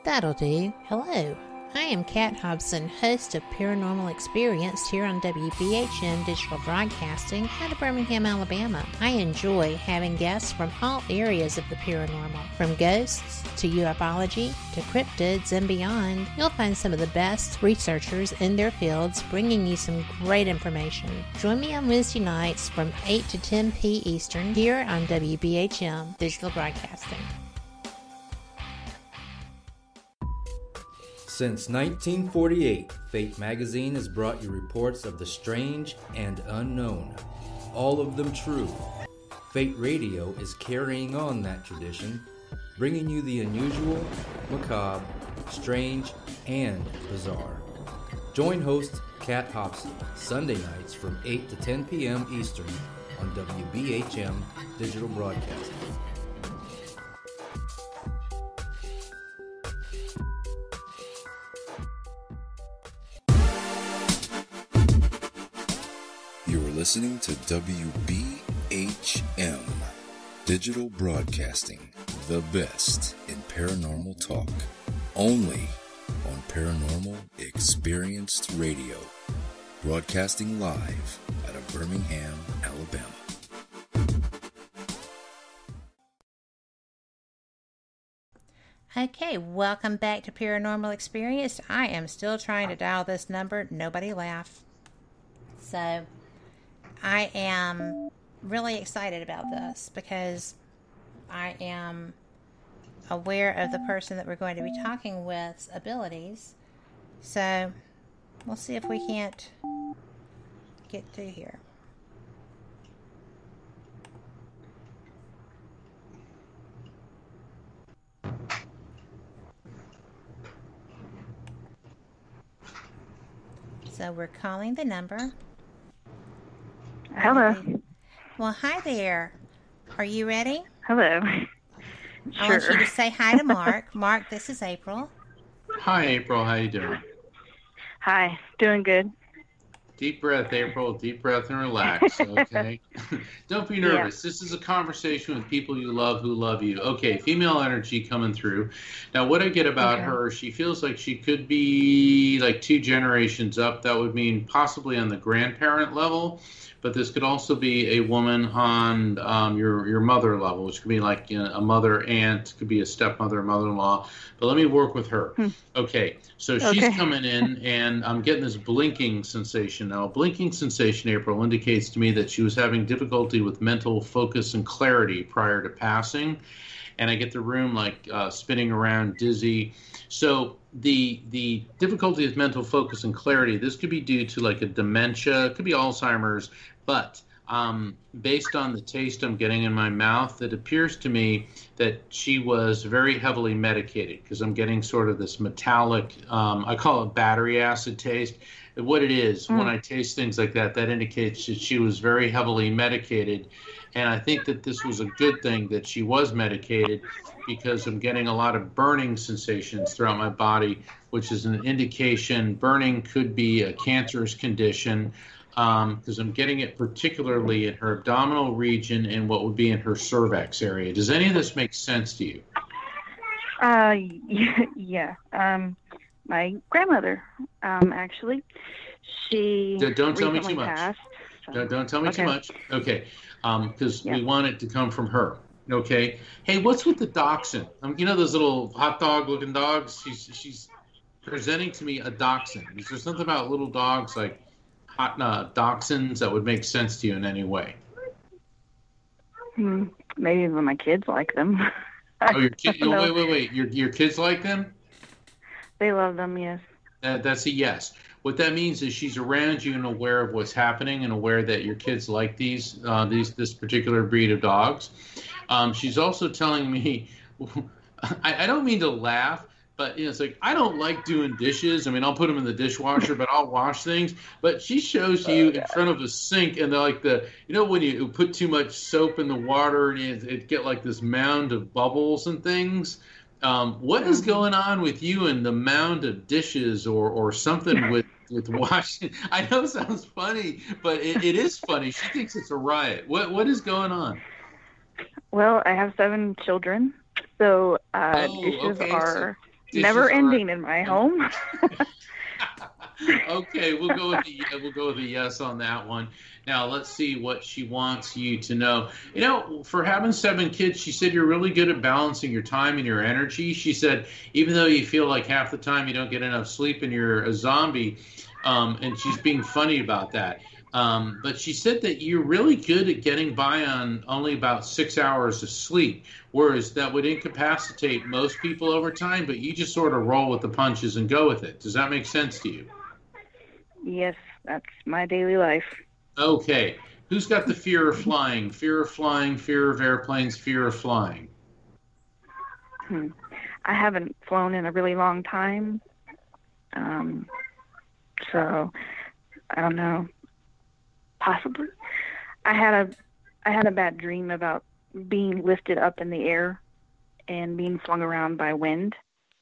That'll do. Hello. I am Kat Hobson, host of Paranormal Experience here on WBHM Digital Broadcasting out of Birmingham, Alabama. I enjoy having guests from all areas of the paranormal, from ghosts to ufology to cryptids and beyond. You'll find some of the best researchers in their fields bringing you some great information. Join me on Wednesday nights from 8 to 10 p.m. Eastern here on WBHM Digital Broadcasting. Since 1948, Fate Magazine has brought you reports of the strange and unknown, all of them true. Fate Radio is carrying on that tradition, bringing you the unusual, macabre, strange, and bizarre. Join host Kat Hobson, Sunday nights from 8 to 10 p.m. Eastern on WBHM Digital Broadcasting. Listening to WBHM Digital Broadcasting, the best in paranormal talk, only on Paranormal Experienced Radio, broadcasting live out of Birmingham, Alabama. Okay, welcome back to Paranormal Experienced. I am still trying to dial this number. Nobody laugh. So... I am really excited about this because I am aware of the person that we're going to be talking with's abilities. So we'll see if we can't get through here. So we're calling the number. Hello. Well, hi there. Are you ready? Hello. Sure. I want you to say hi to Mark. Mark, this is April. Hi, April. How you doing? Hi. Doing good. Deep breath, April. Deep breath and relax, okay? Don't be nervous. Yeah. This is a conversation with people you love who love you. Okay, female energy coming through. Now, what I get about her, she feels like she could be like 2 generations up. That would mean possibly on the grandparent level, but this could also be a woman on your mother level, which could be like a mother, aunt, could be a stepmother, mother-in-law. But let me work with her. Okay, so she's coming in, and I'm getting this blinking sensation. Now, blinking sensation, April, indicates to me that she was having difficulty with mental focus and clarity prior to passing. And I get the room like spinning around, dizzy. So the difficulty with mental focus and clarity, this could be due to like a dementia, it could be Alzheimer's. But based on the taste I'm getting in my mouth, it appears to me that she was very heavily medicated, because I'm getting sort of this metallic, I call it battery acid taste. What it is, when I taste things like that, that indicates that she was very heavily medicated. And I think that this was a good thing that she was medicated, because I'm getting a lot of burning sensations throughout my body, which is an indication burning could be a cancerous condition, because I'm getting it particularly in her abdominal region and what would be in her cervix area. Does any of this make sense to you? Yeah. My grandmother, actually, she don't tell me too much. Passed, so. Don't tell me too much. Okay, because we want it to come from her. Okay. Hey, what's with the dachshund? You know those little hot dog looking dogs? She's presenting to me a dachshund. Is there something about little dogs like hot dachshunds that would make sense to you in any way? Maybe even my kids like them. Oh, your kids? No, wait. Your kids like them? They love them, yes. That's a yes. What that means is she's around you and aware of what's happening and aware that your kids like this particular breed of dogs. She's also telling me, I don't mean to laugh, but you know, it's like, I don't like doing dishes. I mean, I'll put them in the dishwasher, but I'll wash things. But she shows you in front of a sink, and they're like when you put too much soap in the water and it get like this mound of bubbles and things. What is going on with you and the mound of dishes or something with washing? I know it sounds funny, but it is funny. She thinks it's a riot. What is going on? Well, I have 7 children, so dishes are never ending in my home. Okay, we'll go with a yes on that one. Now let's see what she wants you to know. You know, for having 7 kids, she said you're really good at balancing your time and your energy. She said even though you feel like half the time you don't get enough sleep and you're a zombie, and she's being funny about that. But she said that you're really good at getting by on only about 6 hours of sleep, whereas that would incapacitate most people over time, but you just sort of roll with the punches and go with it. Does that make sense to you? Yes, that's my daily life. Okay. Who's got the fear of flying? Fear of flying, fear of airplanes, fear of flying. I haven't flown in a really long time, so I don't know. Possibly. I had a bad dream about being lifted up in the air and being flung around by wind,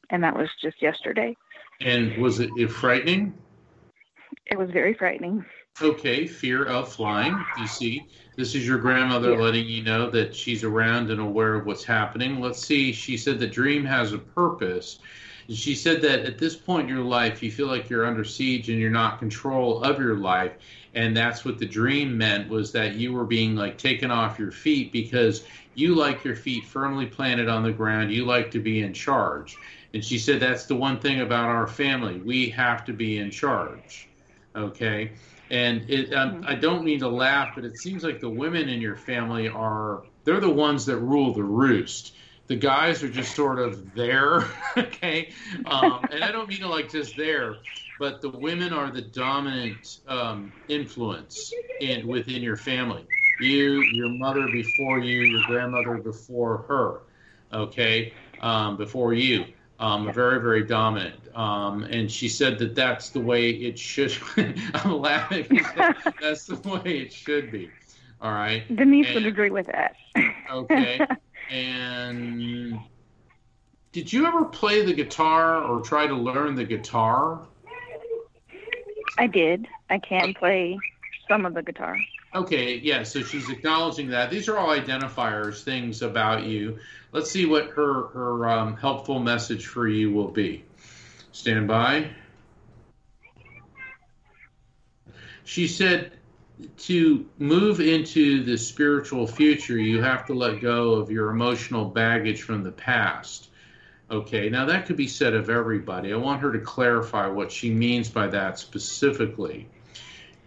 and that was just yesterday. And was it frightening? It was very frightening. Okay, fear of flying. You see, this is your grandmother letting you know that she's around and aware of what's happening. Let's see, she said the dream has a purpose. She said that at this point in your life, you feel like you're under siege and you're not in control of your life. And that's what the dream meant, was that you were being like taken off your feet, because you like your feet firmly planted on the ground. You like to be in charge. And she said that's the one thing about our family. We have to be in charge. Okay. And I don't mean to laugh, but it seems like the women in your family they're the ones that rule the roost. The guys are just sort of there, okay? And I don't mean it like just there, but the women are the dominant influence within your family. Your mother before you, your grandmother before her, okay? Before you, very, very dominant. And she said that that's the way it should be. I'm laughing. That's the way it should be, all right? Denise would agree with that. Okay. And did you ever play the guitar or try to learn the guitar? I did. I can play some of the guitar. Okay, yeah, so she's acknowledging that. These are all identifiers, things about you. Let's see what her helpful message for you will be. Stand by. She said to move into the spiritual future, you have to let go of your emotional baggage from the past. Okay, now that could be said of everybody. I want her to clarify what she means by that specifically.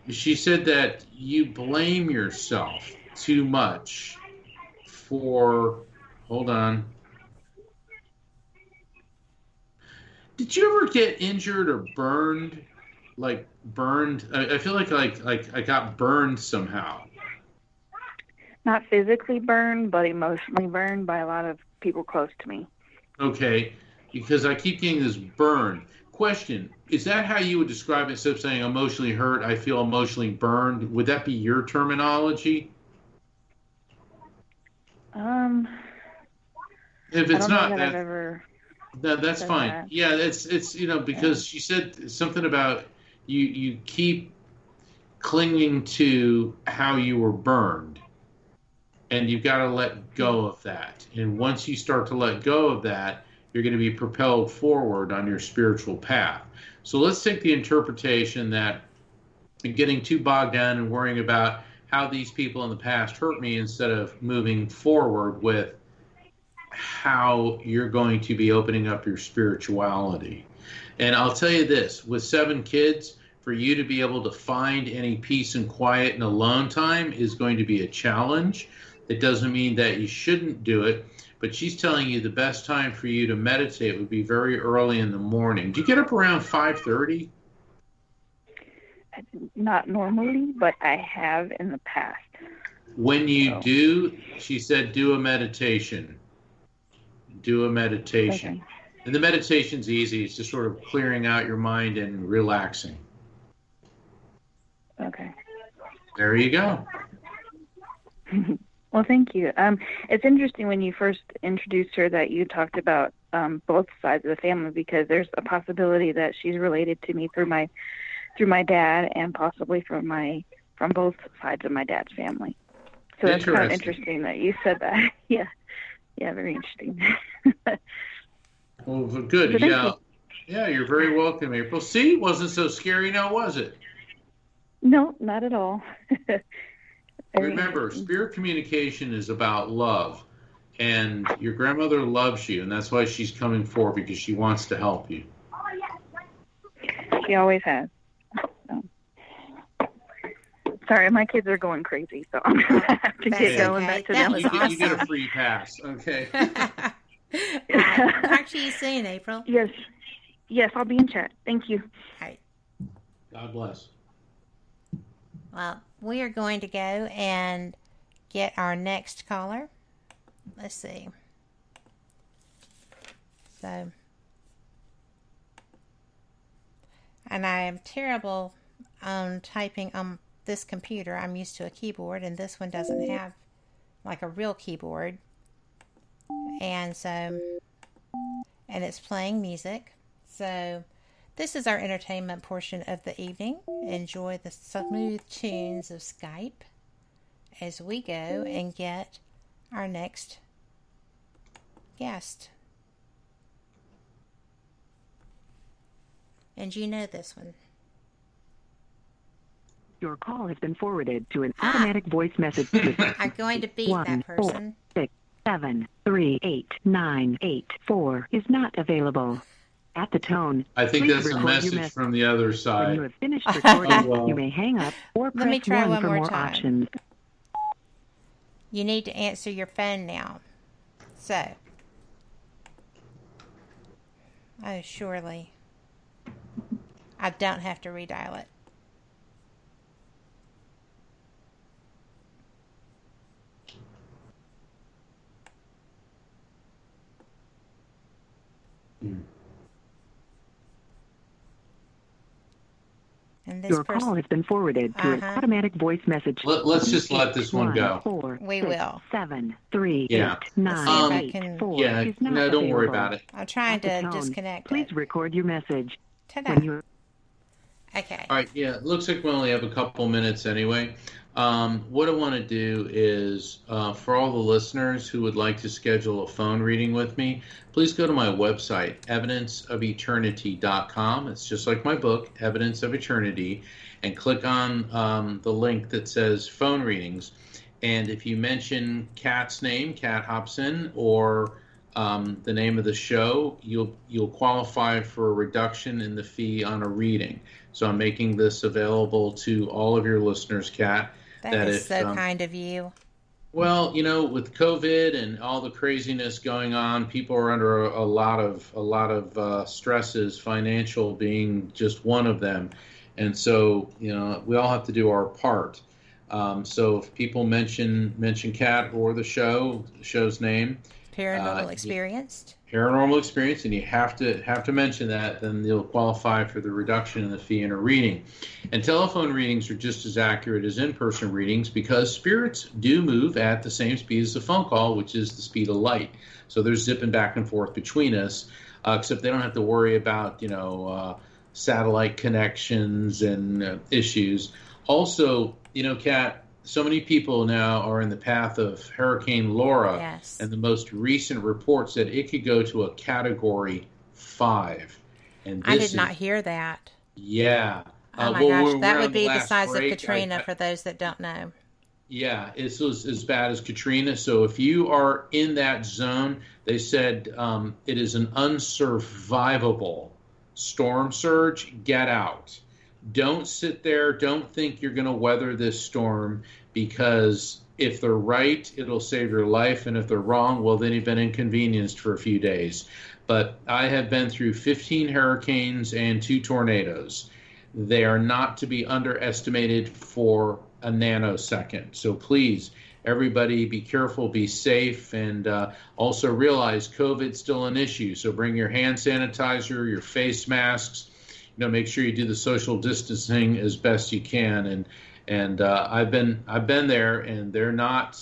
She said that you blame yourself too much for, hold on. Did you ever get injured or burned? Like burned? I feel like I got burned somehow. Not physically burned, but emotionally burned by a lot of people close to me. Okay, because I keep getting this burn. Question, is that how you would describe it instead of saying emotionally hurt, I feel emotionally burned? Would that be your terminology? If it's not, that's fine. That. Yeah, it's you know, because she said something about you keep clinging to how you were burned, and you've got to let go of that. And once you start to let go of that, you're going to be propelled forward on your spiritual path. So let's take the interpretation that getting too bogged down and worrying about how these people in the past hurt me instead of moving forward with how you're going to be opening up your spirituality. And I'll tell you this, with 7 kids, for you to be able to find any peace and quiet and alone time is going to be a challenge. It doesn't mean that you shouldn't do it. But she's telling you the best time for you to meditate would be very early in the morning. Do you get up around 5:30? Not normally, but I have in the past. When you do, she said, do a meditation. Do a meditation. Okay. And the meditation's easy. It's just sort of clearing out your mind and relaxing. Okay. There you go. Well, thank you. It's interesting when you first introduced her that you talked about both sides of the family, because there's a possibility that she's related to me through my dad and possibly from both sides of my dad's family. So it's kind of interesting that you said that. Yeah, very interesting. Well, good. So yeah, you're very welcome, April. See, it wasn't so scary now, was it? No, not at all. Remember, spirit communication is about love, and your grandmother loves you, and that's why she's coming forward, because she wants to help you. She always has. Sorry, my kids are going crazy, so I'm going to have to get going back to them. Awesome. You get a free pass, okay? Talk to you soon, April. Yes, I'll be in chat. Thank you. All right. God bless. Well, we are going to go and get our next caller. Let's see. So, and I am terrible on typing on this computer. I'm used to a keyboard, and this one doesn't have like a real keyboard. And so, and it's playing music. So, this is our entertainment portion of the evening. Enjoy the smooth tunes of Skype as we go and get our next guest. And you know this one. Your call has been forwarded to an automatic voice message system. I'm going to beat that person. 467-389-84 is not available. At the tone, I think that's a message from the other side. When you have finished recording, you may hang up or press 1 for more options. You need to answer your phone now. So. Oh, surely. I don't have to redial it. And this call has been forwarded to an automatic voice message. Let's just let this one go. 467-389-84. Yeah, no, don't worry about it. I'm trying to disconnect. Please record your message. Ta-da. Okay. All right. Yeah. It looks like we only have a couple minutes anyway. What I want to do is, for all the listeners who would like to schedule a phone reading with me, please go to my website, evidenceofeternity.com. It's just like my book, Evidence of Eternity, and click on the link that says phone readings. And if you mention Kat's name, Kat Hobson, or the name of the show, you'll qualify for a reduction in the fee on a reading. So I'm making this available to all of your listeners, Kat. That is so kind of you. Well, you know, with COVID and all the craziness going on, people are under a lot of stresses, financial being just one of them. And so, you know, we all have to do our part. So if people mention Kat or the show's name, Paranormal Experienced. Paranormal Experience, and you have to mention that, then you'll qualify for the reduction in the fee in a reading. And telephone readings are just as accurate as in-person readings because spirits do move at the same speed as the phone call, which is the speed of light. So they're zipping back and forth between us, except they don't have to worry about, you know, satellite connections and issues. Also, you know, Kat, so many people now are in the path of Hurricane Laura, yes, and the most recent reports that it could go to a Category 5. And I did not hear that. Yeah. Oh my gosh, that would be the size of Katrina for those that don't know. Yeah, it was as bad as Katrina. So if you are in that zone, they said it is an unsurvivable storm surge. Get out. Don't sit there. Don't think you're going to weather this storm, because if they're right, it'll save your life. And if they're wrong, well, then you've been inconvenienced for a few days. But I have been through 15 hurricanes and 2 tornadoes. They are not to be underestimated for a nanosecond. So please, everybody, be careful, be safe, and also realize COVID's still an issue. So bring your hand sanitizer, your face masks. You know, make sure you do the social distancing as best you can, and I've been there, and they're not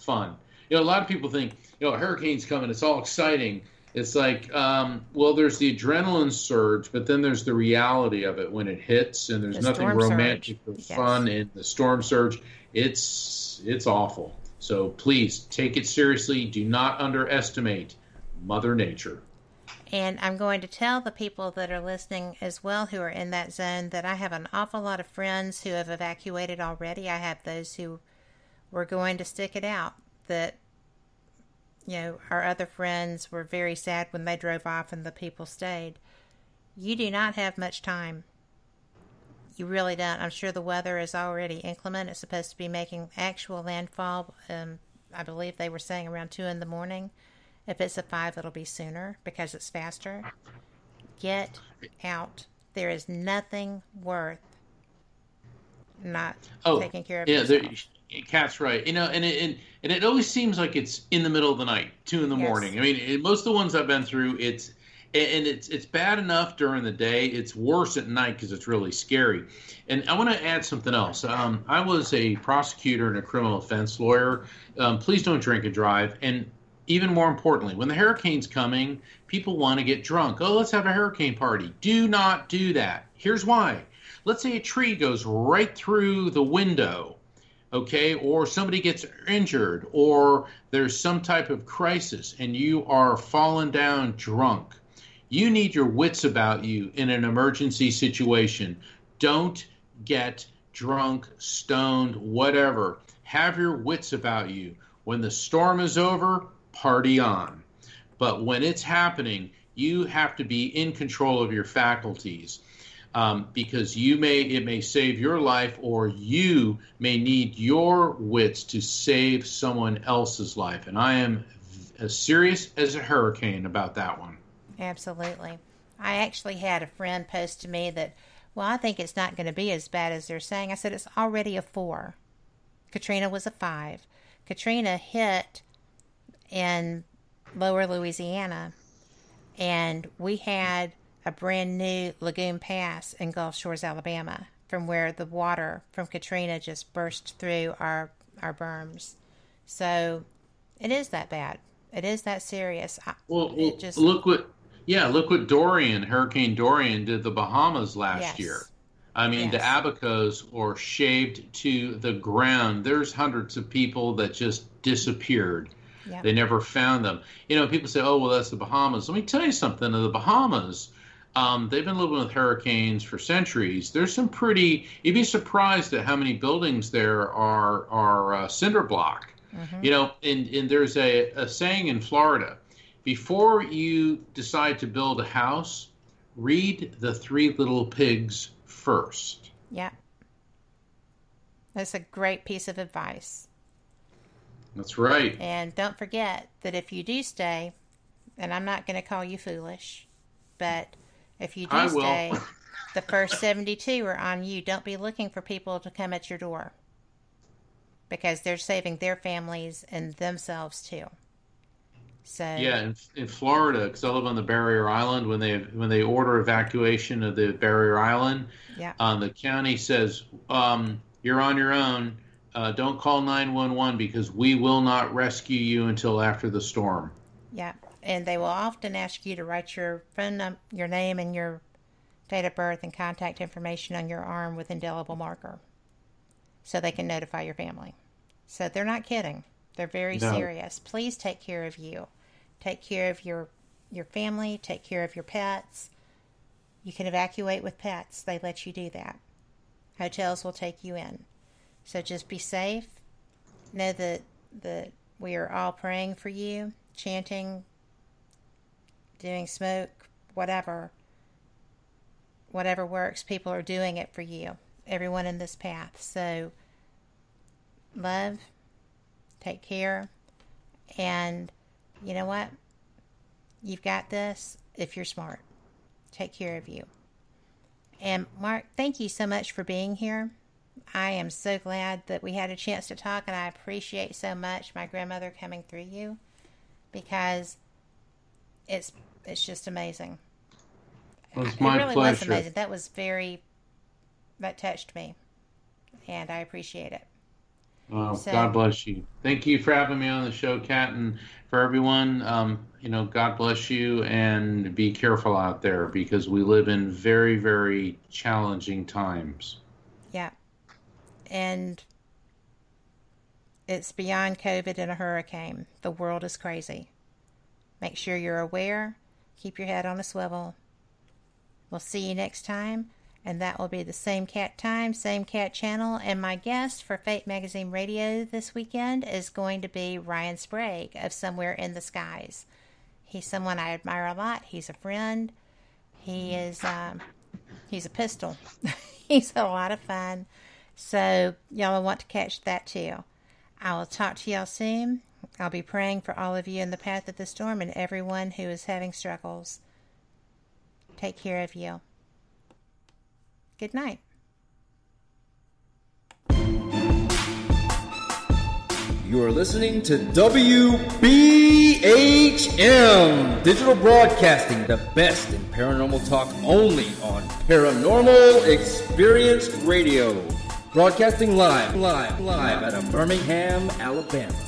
fun. You know, a lot of people think, you know, a hurricane's coming, it's all exciting. It's like, well, there's the adrenaline surge, but then there's the reality of it when it hits, and there's nothing romantic or fun in the storm surge. It's awful. So please take it seriously. Do not underestimate Mother Nature. And I'm going to tell the people that are listening as well who are in that zone that I have an awful lot of friends who have evacuated already. I have those who were going to stick it out that, you know, our other friends were very sad when they drove off and the people stayed. You do not have much time. You really don't. I'm sure the weather is already inclement. It's supposed to be making actual landfall. I believe they were saying around 2 a.m. If it's a 5, it'll be sooner because it's faster. Get out. There is nothing worth not taking care of yourself. Kat's right. You know, and it always seems like it's in the middle of the night, 2 a.m. I mean, most of the ones I've been through, it's bad enough during the day. It's worse at night because it's really scary. And I want to add something else. I was a prosecutor and a criminal offense lawyer. Please don't drink and drive. And even more importantly, when the hurricane's coming, people want to get drunk. Oh, let's have a hurricane party. Do not do that. Here's why. Let's say a tree goes right through the window, okay, or somebody gets injured, or there's some type of crisis, and you are falling down drunk. You need your wits about you in an emergency situation. Don't get drunk, stoned, whatever. Have your wits about you. When the storm is over, party on. But when it's happening, you have to be in control of your faculties, because it may save your life, or you may need your wits to save someone else's life. And I am as serious as a hurricane about that one. Absolutely. I actually had a friend post to me that, well, I think it's not going to be as bad as they're saying. I said, it's already a 4. Katrina was a 5. Katrina hit in lower Louisiana, and we had a brand new lagoon pass in Gulf Shores, Alabama, from where the water from Katrina just burst through our berms. So it is that bad. It is that serious. Well, look what Dorian, Hurricane Dorian, did the Bahamas last year. I mean, yes. The abacos were shaved to the ground. There's hundreds of people that just disappeared. Yep. They never found them. You know, people say, oh, well, that's the Bahamas. Let me tell you something. The Bahamas, they've been living with hurricanes for centuries. There's some pretty, you'd be surprised at how many buildings there are cinder block. Mm-hmm. You know, and there's a saying in Florida, before you decide to build a house, read The Three Little Pigs first. Yeah. That's a great piece of advice. That's right. And don't forget that if you do stay, and I'm not going to call you foolish, but if you do stay, the first 72 are on you. Don't be looking for people to come at your door, because they're saving their families and themselves too. So yeah, in Florida, because I live on the Barrier Island, when they order evacuation of the Barrier Island, yeah, the county says you're on your own. Don't call 911 because we will not rescue you until after the storm. Yeah, and they will often ask you to write your phone number, your name, and your date of birth and contact information on your arm with indelible marker, so they can notify your family. So they're not kidding. They're very serious. Please take care of you. Take care of your family. Take care of your pets. You can evacuate with pets. They let you do that. Hotels will take you in. So just be safe. Know that we are all praying for you, chanting, doing smoke, whatever. Whatever works, people are doing it for you. Everyone in this path. So love, take care, and you know what? You've got this if you're smart. Take care of you. And Mark, thank you so much for being here. I am so glad that we had a chance to talk, and I appreciate so much my grandmother coming through you, because it's just amazing. Well, it's my pleasure. It really was amazing. That was very... that touched me, and I appreciate it. Oh, so, God bless you. Thank you for having me on the show, Kat, and for everyone, you know, God bless you, and be careful out there, because we live in very, very challenging times. Yeah, and it's beyond COVID and a hurricane. The world is crazy. Make sure you're aware. Keep your head on a swivel. We'll see you next time. And that will be the same Cat time, same Cat channel. And my guest for Fate Magazine Radio this weekend is going to be Ryan Sprague of Somewhere in the Skies. He's someone I admire a lot. He's a friend. He is, he's a pistol. He's a lot of fun. So y'all will want to catch that too. I will talk to y'all soon. I'll be praying for all of you in the path of the storm and everyone who is having struggles. Take care of you. Good night. You are listening to WBHM Digital Broadcasting, the best in paranormal talk, only on Paranormal Experience Radio. Broadcasting live out of Birmingham, Alabama.